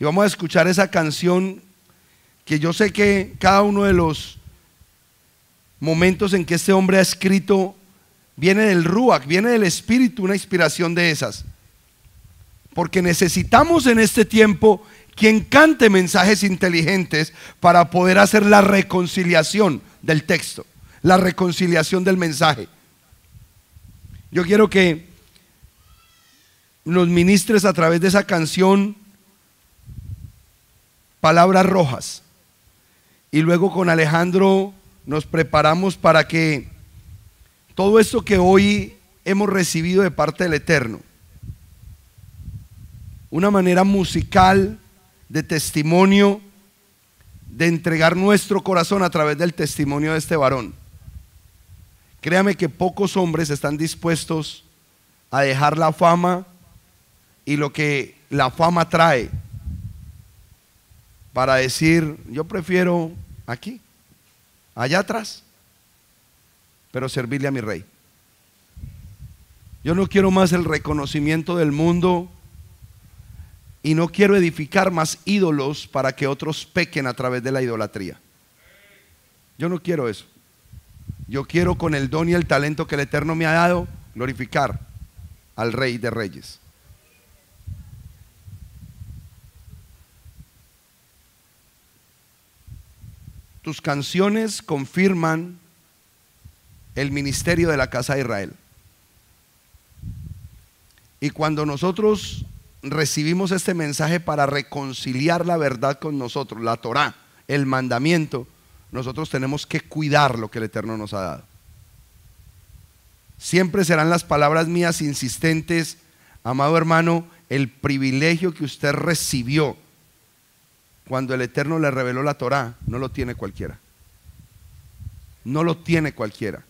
Y vamos a escuchar esa canción, que yo sé que cada uno de los momentos en que este hombre ha escrito viene del Ruach, viene del Espíritu, una inspiración de esas, porque necesitamos en este tiempo quien cante mensajes inteligentes para poder hacer la reconciliación del texto, la reconciliación del mensaje. Yo quiero que nos ministres a través de esa canción palabras rojas, y luego con Alejandro nos preparamos para que todo esto que hoy hemos recibido de parte del Eterno, una manera musical de testimonio, de entregar nuestro corazón a través del testimonio de este varón. Créame que pocos hombres están dispuestos a dejar la fama y lo que la fama trae para decir: yo prefiero aquí, allá atrás, pero servirle a mi rey. Yo no quiero más el reconocimiento del mundo y no quiero edificar más ídolos para que otros pequen a través de la idolatría. Yo no quiero eso. Yo quiero, con el don y el talento que el Eterno me ha dado, glorificar al Rey de Reyes. Tus canciones confirman el ministerio de la casa de Israel. Y cuando nosotros recibimos este mensaje para reconciliar la verdad con nosotros, la Torá, el mandamiento, nosotros tenemos que cuidar lo que el Eterno nos ha dado. Siempre serán las palabras mías insistentes: amado hermano, el privilegio que usted recibió cuando el Eterno le reveló la Torá, no lo tiene cualquiera. No lo tiene cualquiera.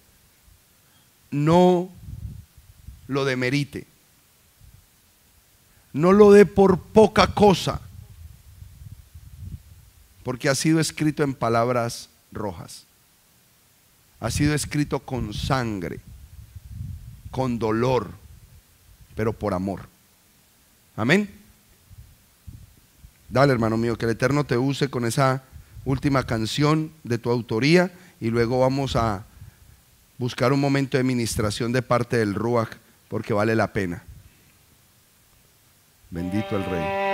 No lo demerite. No lo dé por poca cosa, porque ha sido escrito en palabras rojas. Ha sido escrito con sangre, con dolor, pero por amor. Amén. Dale, hermano mío, que el Eterno te use con esa última canción de tu autoría, y luego vamos a buscar un momento de ministración de parte del Ruach, porque vale la pena. Bendito el Rey.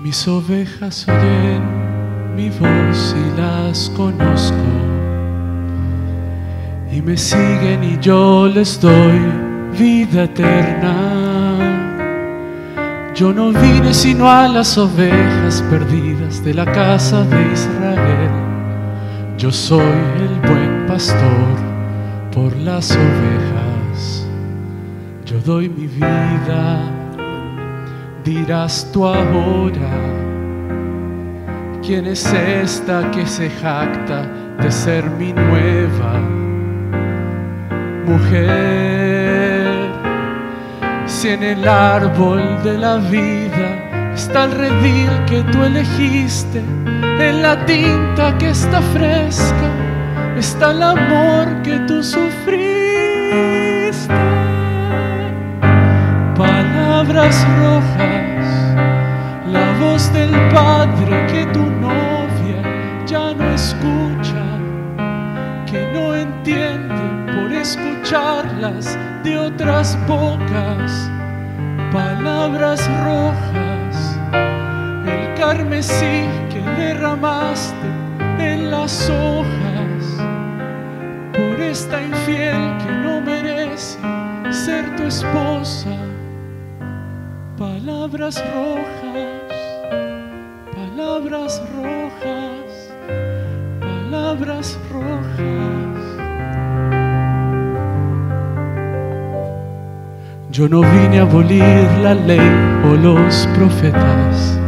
Mis ovejas oyen mi voz y las conozco, y me siguen y yo les doy vida eterna. Yo no vine sino a las ovejas perdidas de la casa de Israel. Yo soy el buen pastor por las ovejas. yo doy mi vida, dirás tú ahora, ¿quién es esta que se jacta de ser mi nueva mujer? Si en el árbol de la vida está el redil que tú elegiste, en la tinta que está fresca está el amor que tú sufriste. Palabras rojas, la voz del Padre que tu novia ya no escucha, que no entiende por escucharlas de otras bocas. Palabras rojas, el carmesí que derramaste en las hojas por esta infiel que no merece ser tu esposa. Palabras rojas, palabras rojas, palabras rojas. Yo no vine a abolir la ley o los profetas,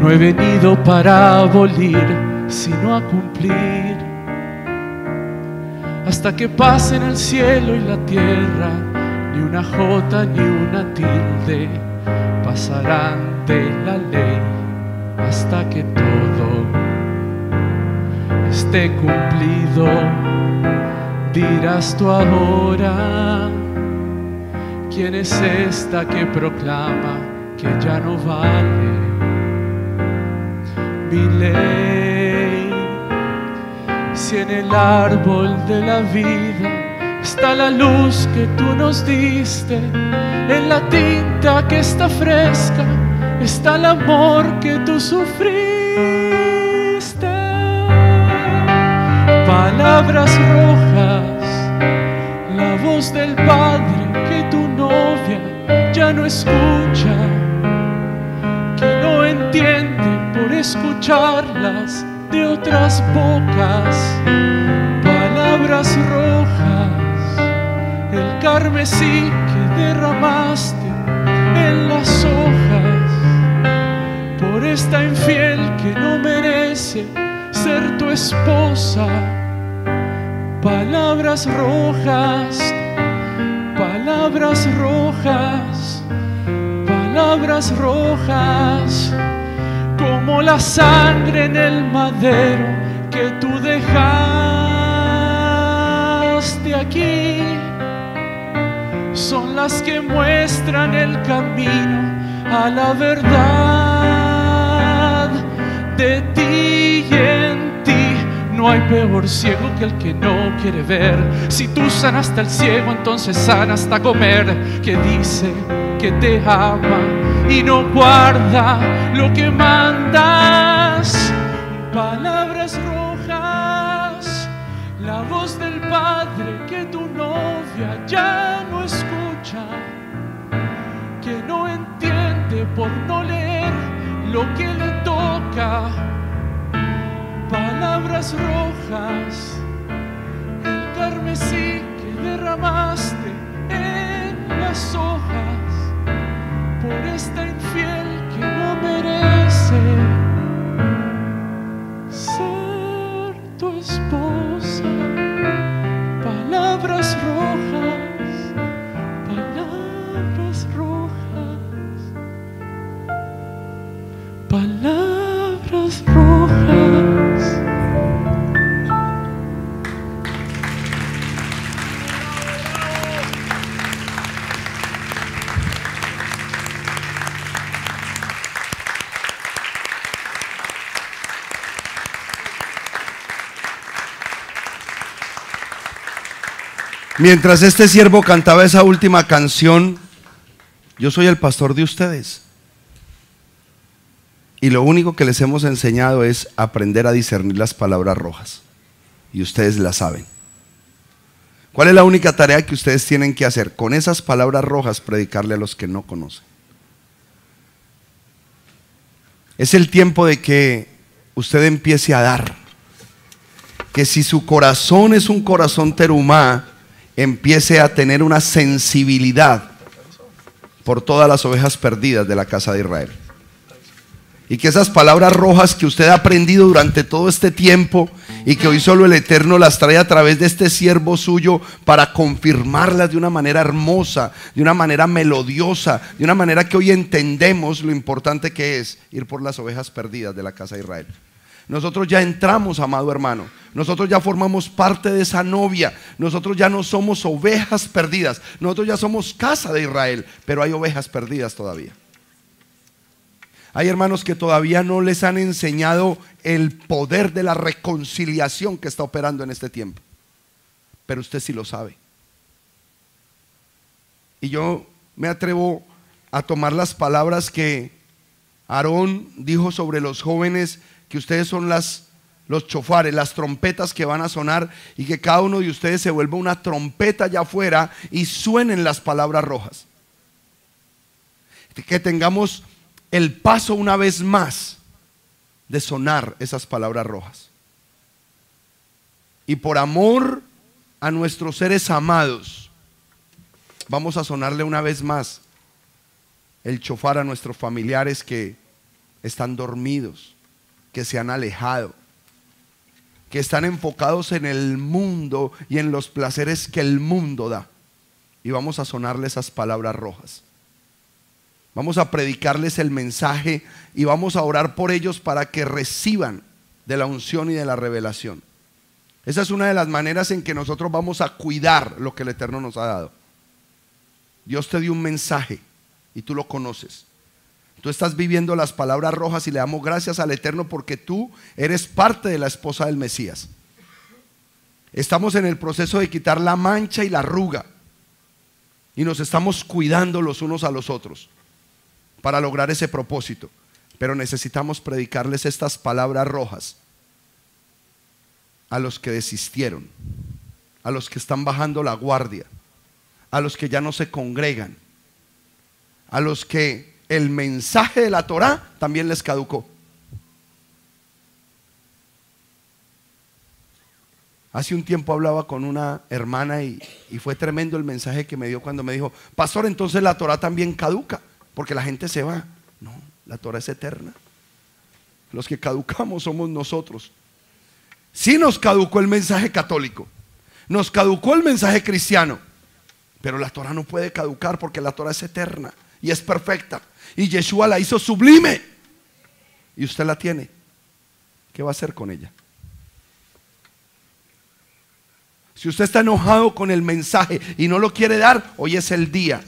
no he venido para abolir, sino a cumplir. Hasta que pasen el cielo y la tierra, ni una jota ni una tilde pasarán de la ley, hasta que todo esté cumplido. Dirás tú ahora, ¿quién es esta que proclama que ya no vale mi ley? Si en el árbol de la vida está la luz que tú nos diste, en la tinta que está fresca está el amor que tú sufriste. Palabras rojas, la voz del Padre que tu novia ya no escucha, que no entiende por escucharlas de otras bocas. Palabras rojas, el carmesí que derramaste en las hojas por esta infiel que no merece ser tu esposa. Palabras rojas, palabras rojas, palabras rojas, como la sangre en el madero que tú dejaste aquí, son las que muestran el camino a la verdad. De ti y en ti no hay peor ciego que el que no quiere ver. Si tú sanaste al ciego, entonces sana hasta Gomer, que dice que te ama y no guarda lo que mandas. Palabras rojas, la voz del Padre que tu novia ya no escucha, que no entiende por no leer lo que le toca. Palabras rojas, el carmesí que derramaste en las hojas por esta infiel que no merece ser tu esposa. Palabras rojas, palabras rojas, palabras rojas. Mientras este siervo cantaba esa última canción, yo soy el pastor de ustedes. Y lo único que les hemos enseñado es aprender a discernir las palabras rojas. Y ustedes las saben. ¿Cuál es la única tarea que ustedes tienen que hacer? Con esas palabras rojas predicarle a los que no conocen. Es el tiempo de que usted empiece a dar. Que si su corazón es un corazón terumá, empiece a tener una sensibilidad por todas las ovejas perdidas de la casa de Israel. Y que esas palabras rojas que usted ha aprendido durante todo este tiempo y que hoy solo el Eterno las trae a través de este siervo suyo para confirmarlas de una manera hermosa, de una manera melodiosa, de una manera que hoy entendemos lo importante que es ir por las ovejas perdidas de la casa de Israel. Nosotros ya entramos, amado hermano. Nosotros ya formamos parte de esa novia. Nosotros ya no somos ovejas perdidas. Nosotros ya somos casa de Israel, pero hay ovejas perdidas todavía. Hay hermanos que todavía no les han enseñado el poder de la reconciliación que está operando en este tiempo. Pero usted sí lo sabe. Y yo me atrevo a tomar las palabras que Aarón dijo sobre los jóvenes, que ustedes son las, los chofares, las trompetas que van a sonar, y que cada uno de ustedes se vuelva una trompeta allá afuera y suenen las palabras rojas. Que tengamos el paso una vez más de sonar esas palabras rojas. Y por amor a nuestros seres amados, vamos a sonarle una vez más el chofar a nuestros familiares que están dormidos, que se han alejado, que están enfocados en el mundo y en los placeres que el mundo da. Y vamos a sonarle esas palabras rojas. Vamos a predicarles el mensaje y vamos a orar por ellos para que reciban de la unción y de la revelación. Esa es una de las maneras en que nosotros vamos a cuidar lo que el Eterno nos ha dado. Dios te dio un mensaje y tú lo conoces. Tú estás viviendo las palabras rojas y le damos gracias al Eterno porque tú eres parte de la esposa del Mesías. Estamos en el proceso de quitar la mancha y la arruga y nos estamos cuidando los unos a los otros para lograr ese propósito, pero necesitamos predicarles estas palabras rojas a los que desistieron, a los que están bajando la guardia, a los que ya no se congregan, a los que el mensaje de la Torá también les caducó. Hace un tiempo hablaba con una hermana y, y fue tremendo el mensaje que me dio cuando me dijo: pastor, entonces la Torá también caduca, porque la gente se va. No, la Torá es eterna. Los que caducamos somos nosotros. Sí nos caducó el mensaje católico, nos caducó el mensaje cristiano, pero la Torá no puede caducar porque la Torá es eterna y es perfecta. Y Yeshua la hizo sublime y usted la tiene. ¿Qué va a hacer con ella? Si usted está enojado con el mensaje y no lo quiere dar, hoy es el día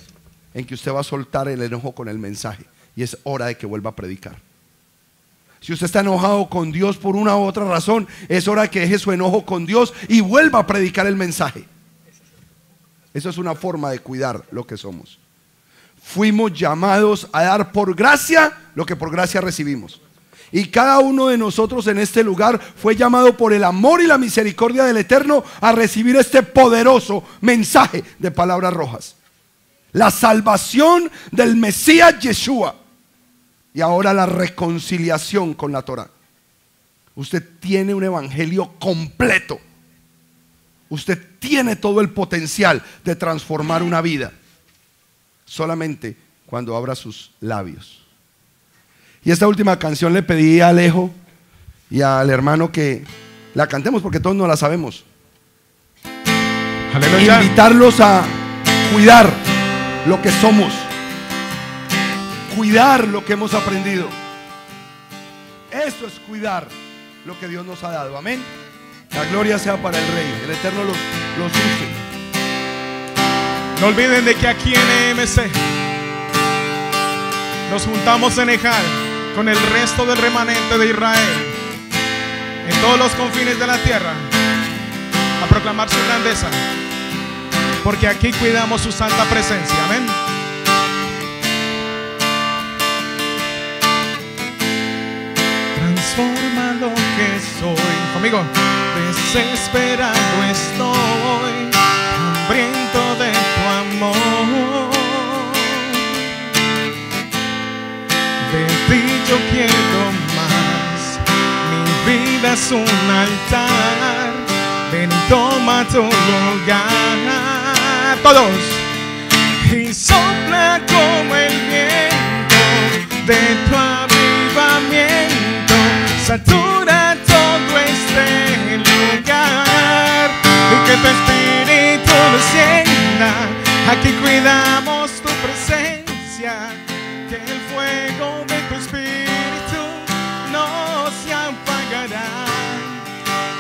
en que usted va a soltar el enojo con el mensaje y es hora de que vuelva a predicar. Si usted está enojado con Dios por una u otra razón, es hora de que deje su enojo con Dios y vuelva a predicar el mensaje. Eso es una forma de cuidar lo que somos. Fuimos llamados a dar por gracia lo que por gracia recibimos. Y cada uno de nosotros en este lugar fue llamado por el amor y la misericordia del Eterno a recibir este poderoso mensaje de palabras rojas. La salvación del Mesías Yeshua y ahora la reconciliación con la Torá. Usted tiene un evangelio completo. Usted tiene todo el potencial de transformar una vida, solamente cuando abra sus labios. Y esta última canción le pedí a Alejo y al hermano que la cantemos porque todos no la sabemos. Aleluya. Invitarlos a cuidar lo que somos, cuidar lo que hemos aprendido. Eso es cuidar lo que Dios nos ha dado. Amén. La gloria sea para el Rey. El Eterno los, los use. No olviden de que aquí en E M C nos juntamos en Ejal con el resto del remanente de Israel en todos los confines de la tierra a proclamar su grandeza, porque aquí cuidamos su santa presencia. Amén. Transforma lo que soy. Conmigo. Desesperado estoy, hambriento de tu amor. De ti yo quiero más. Mi vida es un altar. Ven y toma tu lugar. todos. Y sopla como el viento de tu avivamiento, satura todo este lugar, y que tu espíritu nos llena. Aquí cuidamos tu presencia, que el fuego de tu espíritu no se apagará.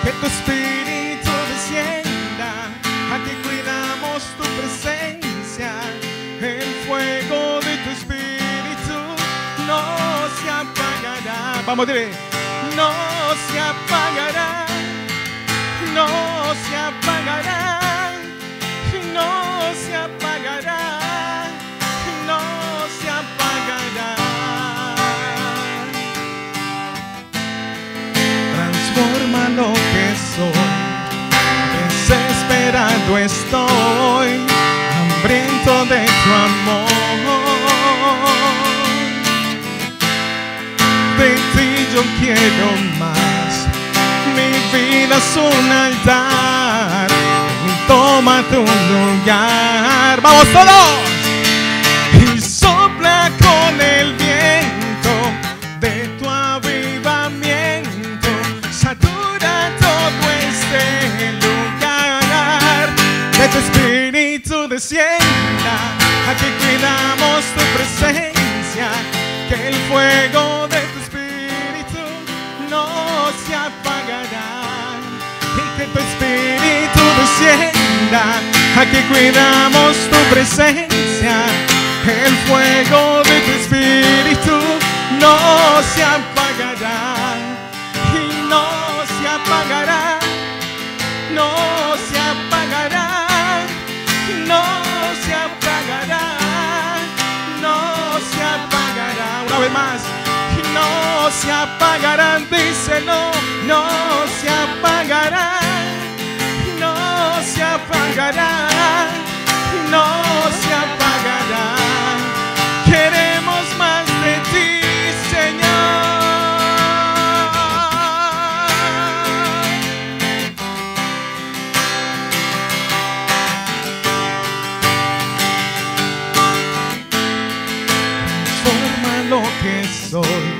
Que tu espíritu descienda, aquí cuidamos tu presencia. El fuego de tu espíritu no se apagará. Vamos, dile, no se apagará, no se apagará, no se apagará. Transforma lo que soy, desesperado estoy, hambriento de tu amor. De ti yo quiero más, mi vida es un altar, toma tu lugar. ¡Vamos todos! Y sopla con el viento de tu avivamiento, satura todo este lugar, que tu espíritu descienda, aquí cuidamos tu presencia, que el fuego de tu espíritu no se apagará, y que tu espíritu descienda, aquí cuidamos tu presencia, el fuego de tu espíritu no se apagará, y no se apagará, no se apagará, no se apagará, no se apagará. Una vez más, y no se apagará, díselo, no se apagará, no se apagará, no se apagará. Queremos más de ti, Señor. Transforma lo que soy.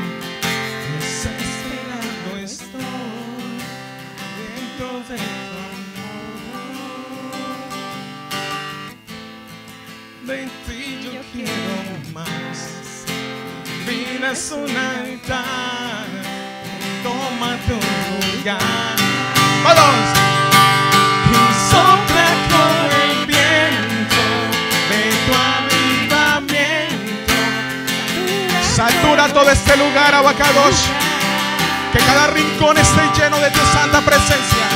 Es un altar, toma tu lugar. ¡Vamos! Y sopla con el viento de tu avivamiento, satura todo este lugar, Abacadosh, que cada rincón esté lleno de tu santa presencia,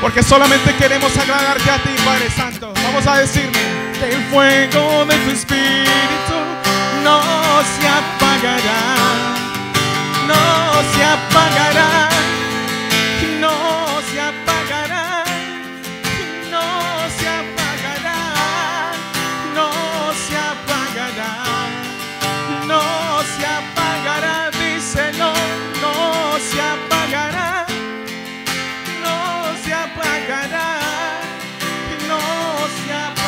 porque solamente queremos agradarte a ti, Padre Santo. Vamos a decirle que el fuego de tu espíritu no se apagará, no se apagará, no se apagará, no se apagará, no se apagará, no se apagará, dice no, no se apagará, no se apagará, no se apagará.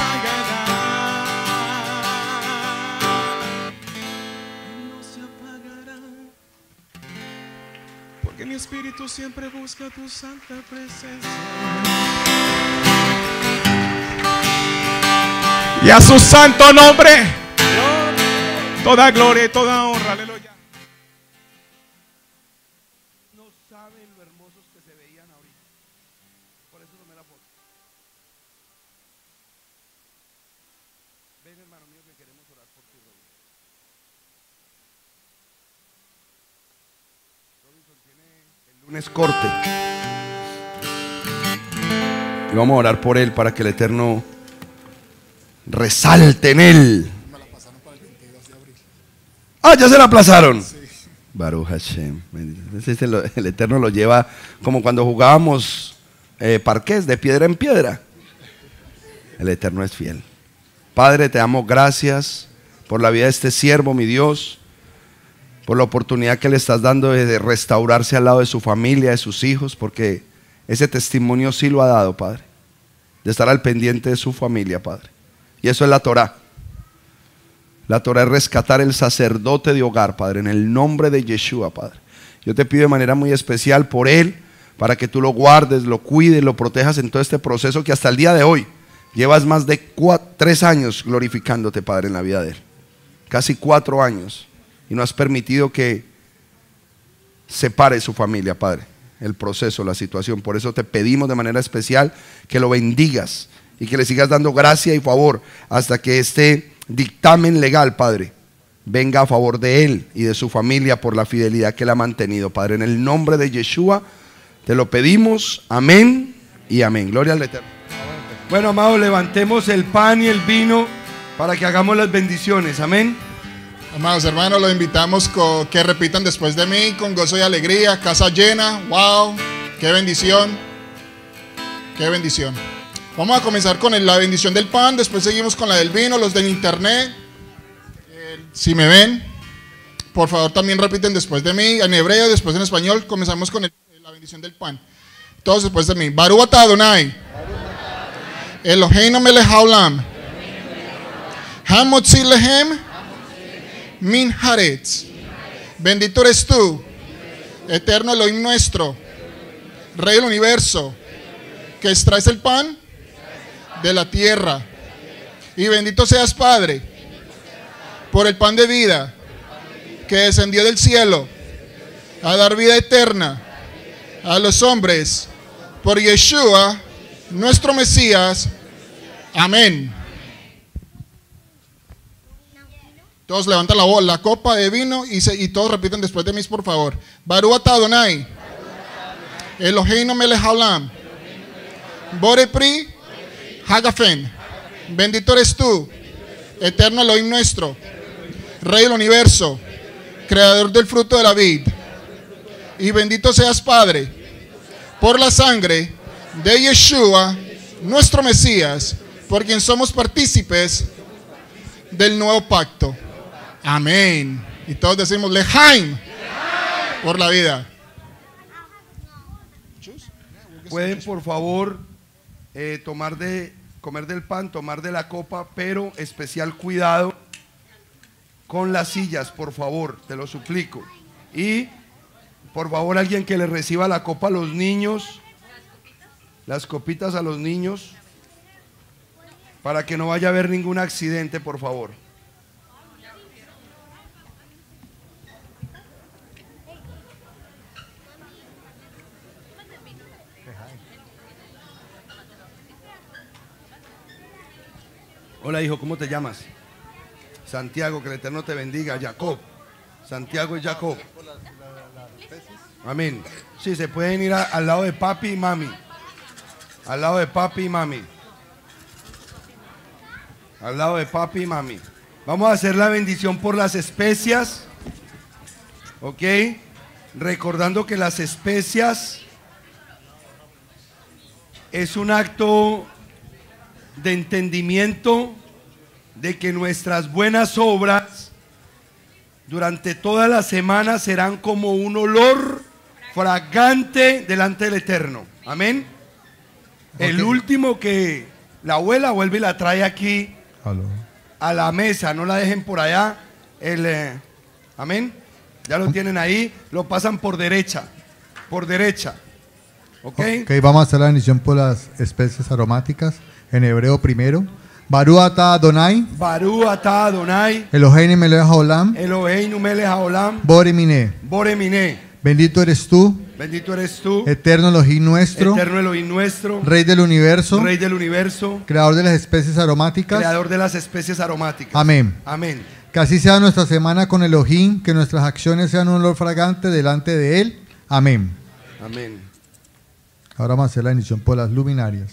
Que mi espíritu siempre busca tu santa presencia. Y a su santo nombre, gloria, toda gloria y toda honra. Aleluya. No saben lo hermosos que se veían ahorita. Por eso tomé la foto. Ven, hermano mío, que queremos orar por ti, Robin. Lunes corte y vamos a orar por él para que el Eterno resalte en él. Ah, ya se la aplazaron. Baruch Hashem. El Eterno lo lleva como cuando jugábamos eh, parqués de piedra en piedra. El Eterno es fiel. Padre, te damos gracias por la vida de este siervo, mi Dios, por la oportunidad que le estás dando de restaurarse al lado de su familia, de sus hijos, porque ese testimonio sí lo ha dado, Padre. de estar al pendiente de su familia, Padre. Y eso es la Torá. La Torá es rescatar el sacerdote de hogar, Padre, en el nombre de Yeshua, Padre. Yo te pido de manera muy especial por él, para que tú lo guardes, lo cuides, lo protejas en todo este proceso que hasta el día de hoy llevas más de cuatro, tres años glorificándote, Padre, en la vida de él. Casi cuatro años. Y no has permitido que separe su familia, Padre, el proceso, la situación. Por eso te pedimos de manera especial que lo bendigas y que le sigas dando gracia y favor hasta que este dictamen legal, Padre, venga a favor de él y de su familia por la fidelidad que él ha mantenido, Padre. En el nombre de Yeshua te lo pedimos. Amén y amén. Gloria al Eterno. Bueno, amados, levantemos el pan y el vino para que hagamos las bendiciones. Amén. Amados hermanos, los invitamos que repitan después de mí con gozo y alegría. Casa llena, wow, qué bendición, qué bendición. Vamos a comenzar con la bendición del pan, después seguimos con la del vino. Los del internet, eh, si me ven, por favor también repiten después de mí, en hebreo, después en español. Comenzamos con el, la bendición del pan, todos después de mí. Baruch atah Adonai, Eloheinu melech haolam, hamotzi lehem min haaretz. Bendito eres tú, eterno Elohim nuestro, Rey del universo, que extraes el pan de la tierra. Y bendito seas, Padre, por el pan de vida que descendió del cielo a dar vida eterna a los hombres por Yeshua, nuestro Mesías. Amén. Todos levantan la voz, la copa de vino, y, se, y todos repiten después de mí, por favor. Baruch atah Adonai, Eloheinu melech haolam, Bore pri Hagafen. Bendito eres tú, eterno Elohim nuestro, Rey del universo, creador del fruto de la vid. Y bendito seas, Padre, por la sangre de Yeshua, nuestro Mesías, por quien somos partícipes del nuevo pacto. Amén. Y todos decimos Lehaim, por la vida. Pueden, por favor, eh, tomar de comer del pan, tomar de la copa, pero especial cuidado con las sillas, por favor, te lo suplico. Y por favor, alguien que le reciba la copa a los niños, las copitas a los niños, para que no vaya a haber ningún accidente, por favor. Hola, hijo, ¿cómo te llamas? Santiago, que el Eterno te bendiga. Jacob, Santiago y Jacob. Amén. Sí, se pueden ir a, al lado de papi y mami. Al lado de papi y mami. Al lado de papi y mami. Vamos a hacer la bendición por las especias. Ok. Recordando que las especias es un acto de entendimiento de que nuestras buenas obras durante toda la semana serán como un olor fragante delante del Eterno. Amén. Okay. El último que la abuela vuelve y la trae aquí a la mesa, no la dejen por allá. El, eh, amén. Ya lo tienen ahí, lo pasan por derecha, por derecha. Ok. Ok, vamos a hacer la bendición por las especies aromáticas en hebreo primero. Baruch atah Adonai, Baruch atah Adonai, Eloheinu melech haolam, Eloheinu melech haolam, Bore miné, Bore miné. Bendito eres tú, bendito eres tú, eterno Elohim nuestro, eterno Elohim nuestro, Rey del universo, Rey del universo, creador de las especies aromáticas, creador de las especies aromáticas. Amén. Amén. Que así sea nuestra semana con Elohim, que nuestras acciones sean un olor fragante delante de él. Amén. Amén. Ahora vamos a hacer la bendición por las luminarias.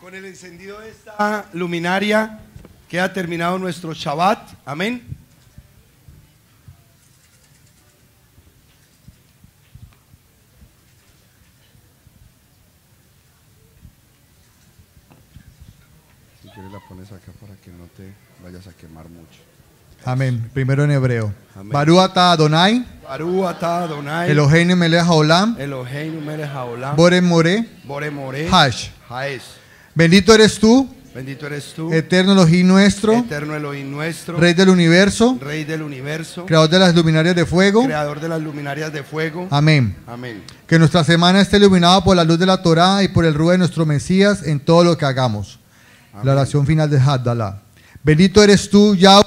Con el encendido de esta luminaria queda terminado nuestro Shabbat. Amén. Si quieres la pones acá para que no te vayas a quemar mucho. Amén. Primero en hebreo. Barú ata Adonai. Barú ata Adonai. Eloheinu melech haolam. Eloheinu melech haolam. Bore more. Bore more. Hash. Haesh. Bendito eres tú. Bendito eres tú, eterno Elohim nuestro, eterno Elohim nuestro, Rey del universo, Rey del universo, Creador de las luminarias de fuego, Creador de las luminarias de fuego. Amén. Amén. Que nuestra semana esté iluminada por la luz de la Torá y por el ruego de nuestro Mesías en todo lo que hagamos. Amén. La oración final de Hadalá. Bendito eres tú, Yahweh.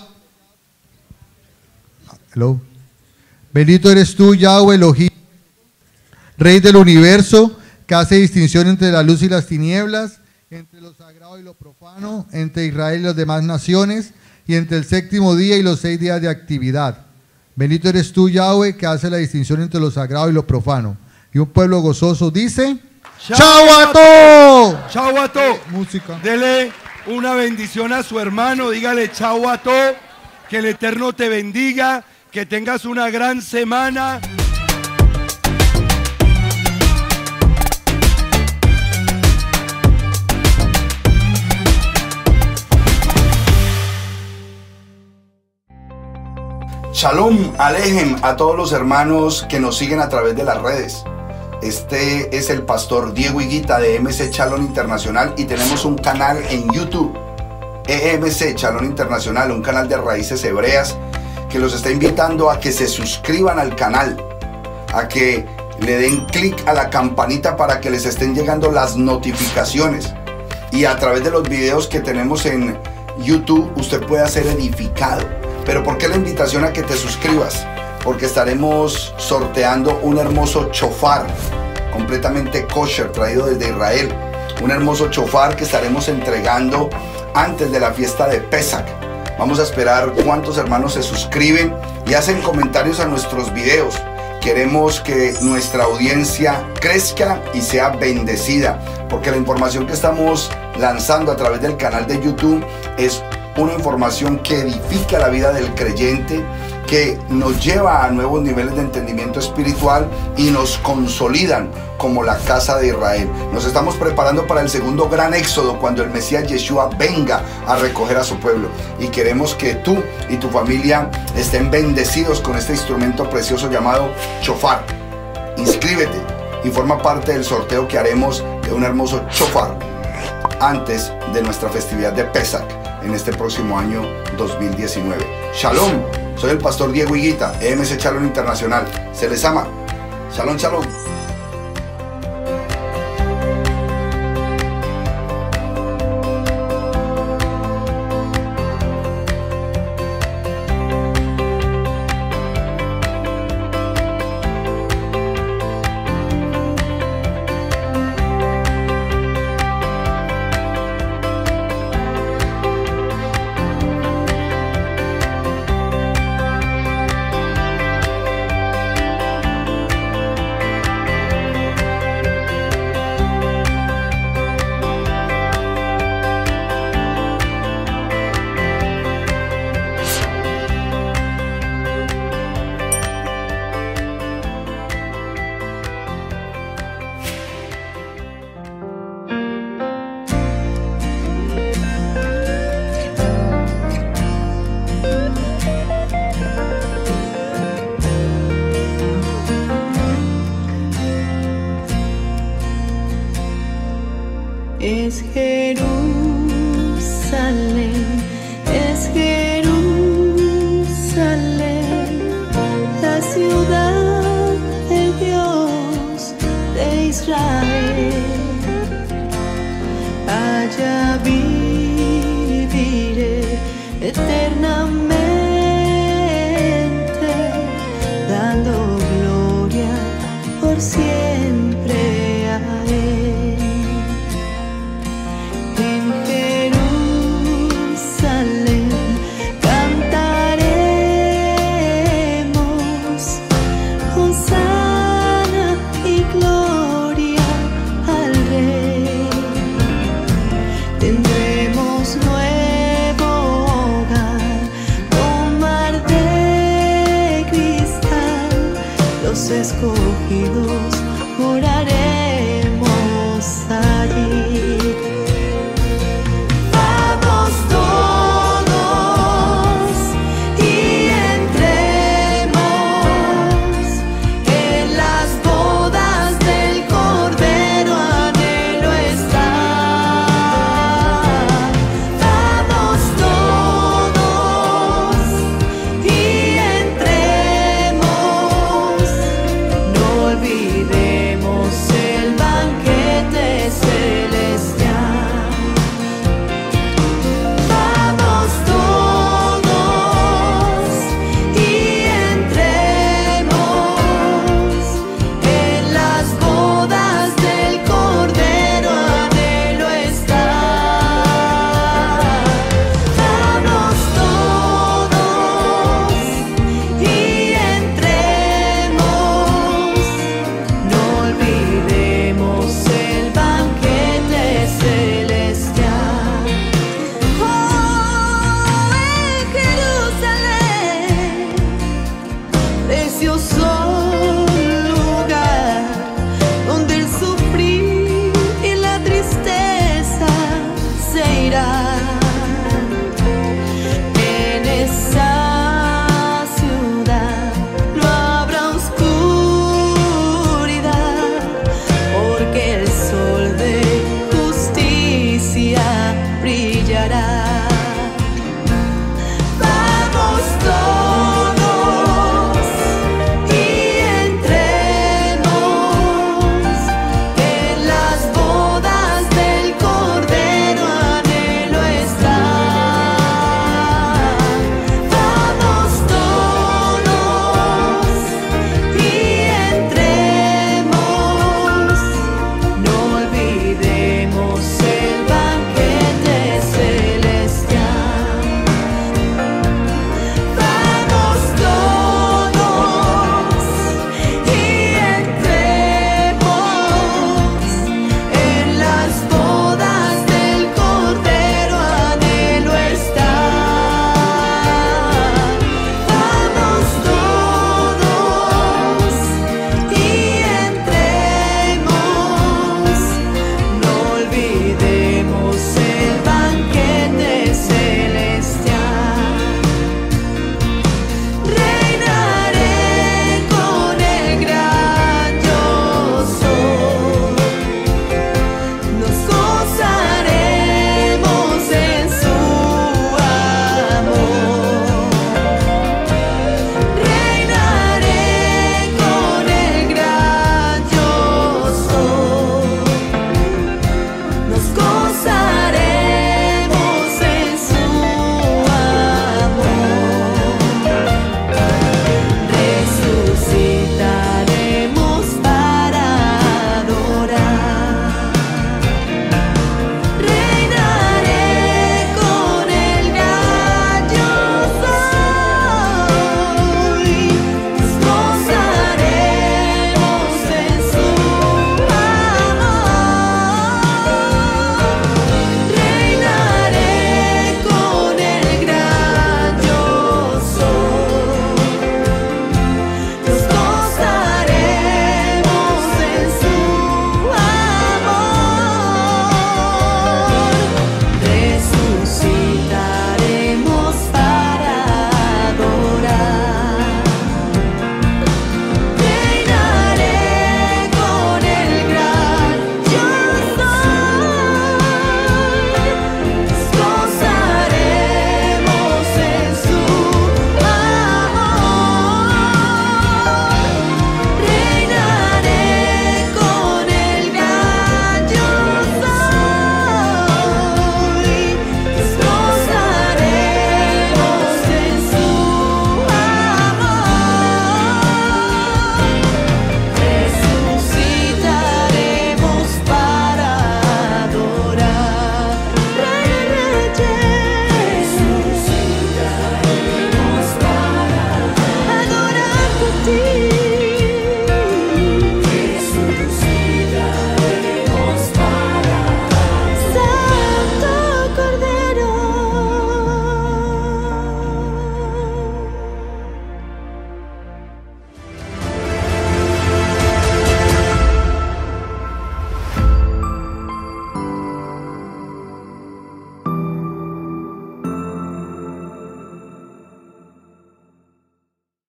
Hello. Bendito eres tú, Yahweh Elohim, Rey del universo, que hace distinción entre la luz y las tinieblas, entre lo sagrado y lo profano, entre Israel y las demás naciones, y entre el séptimo día y los seis días de actividad. Bendito eres tú, Yahweh, que hace la distinción entre lo sagrado y lo profano. Y un pueblo gozoso dice, ¡Chahuato! ¡Chahuato! Música. Dele una bendición a su hermano, dígale, ¡Chahuato! Que el Eterno te bendiga, que tengas una gran semana. Shalom Alejem a todos los hermanos que nos siguen a través de las redes. Este es el pastor Diego Higuita de E M C Shalom Internacional y tenemos un canal en YouTube, E M C Shalom Internacional, un canal de raíces hebreas que los está invitando a que se suscriban al canal, a que le den clic a la campanita para que les estén llegando las notificaciones. Y a través de los videos que tenemos en YouTube, usted pueda ser edificado. Pero ¿por qué la invitación a que te suscribas? Porque estaremos sorteando un hermoso chofar completamente kosher, traído desde Israel. Un hermoso chofar que estaremos entregando antes de la fiesta de Pesach. Vamos a esperar cuántos hermanos se suscriben y hacen comentarios a nuestros videos. Queremos que nuestra audiencia crezca y sea bendecida, porque la información que estamos lanzando a través del canal de YouTube es una información que edifica la vida del creyente, que nos lleva a nuevos niveles de entendimiento espiritual y nos consolidan como la casa de Israel. Nos estamos preparando para el segundo gran éxodo, cuando el Mesías Yeshua venga a recoger a su pueblo. Y queremos que tú y tu familia estén bendecidos con este instrumento precioso llamado shofar. Inscríbete y forma parte del sorteo que haremos de un hermoso shofar antes de nuestra festividad de Pesach en este próximo año dos mil diecinueve. Shalom, soy el pastor Diego Higuita, E M C Shalom Internacional. Se les ama. Shalom, shalom. Es Jerusalén, es Jerusalén.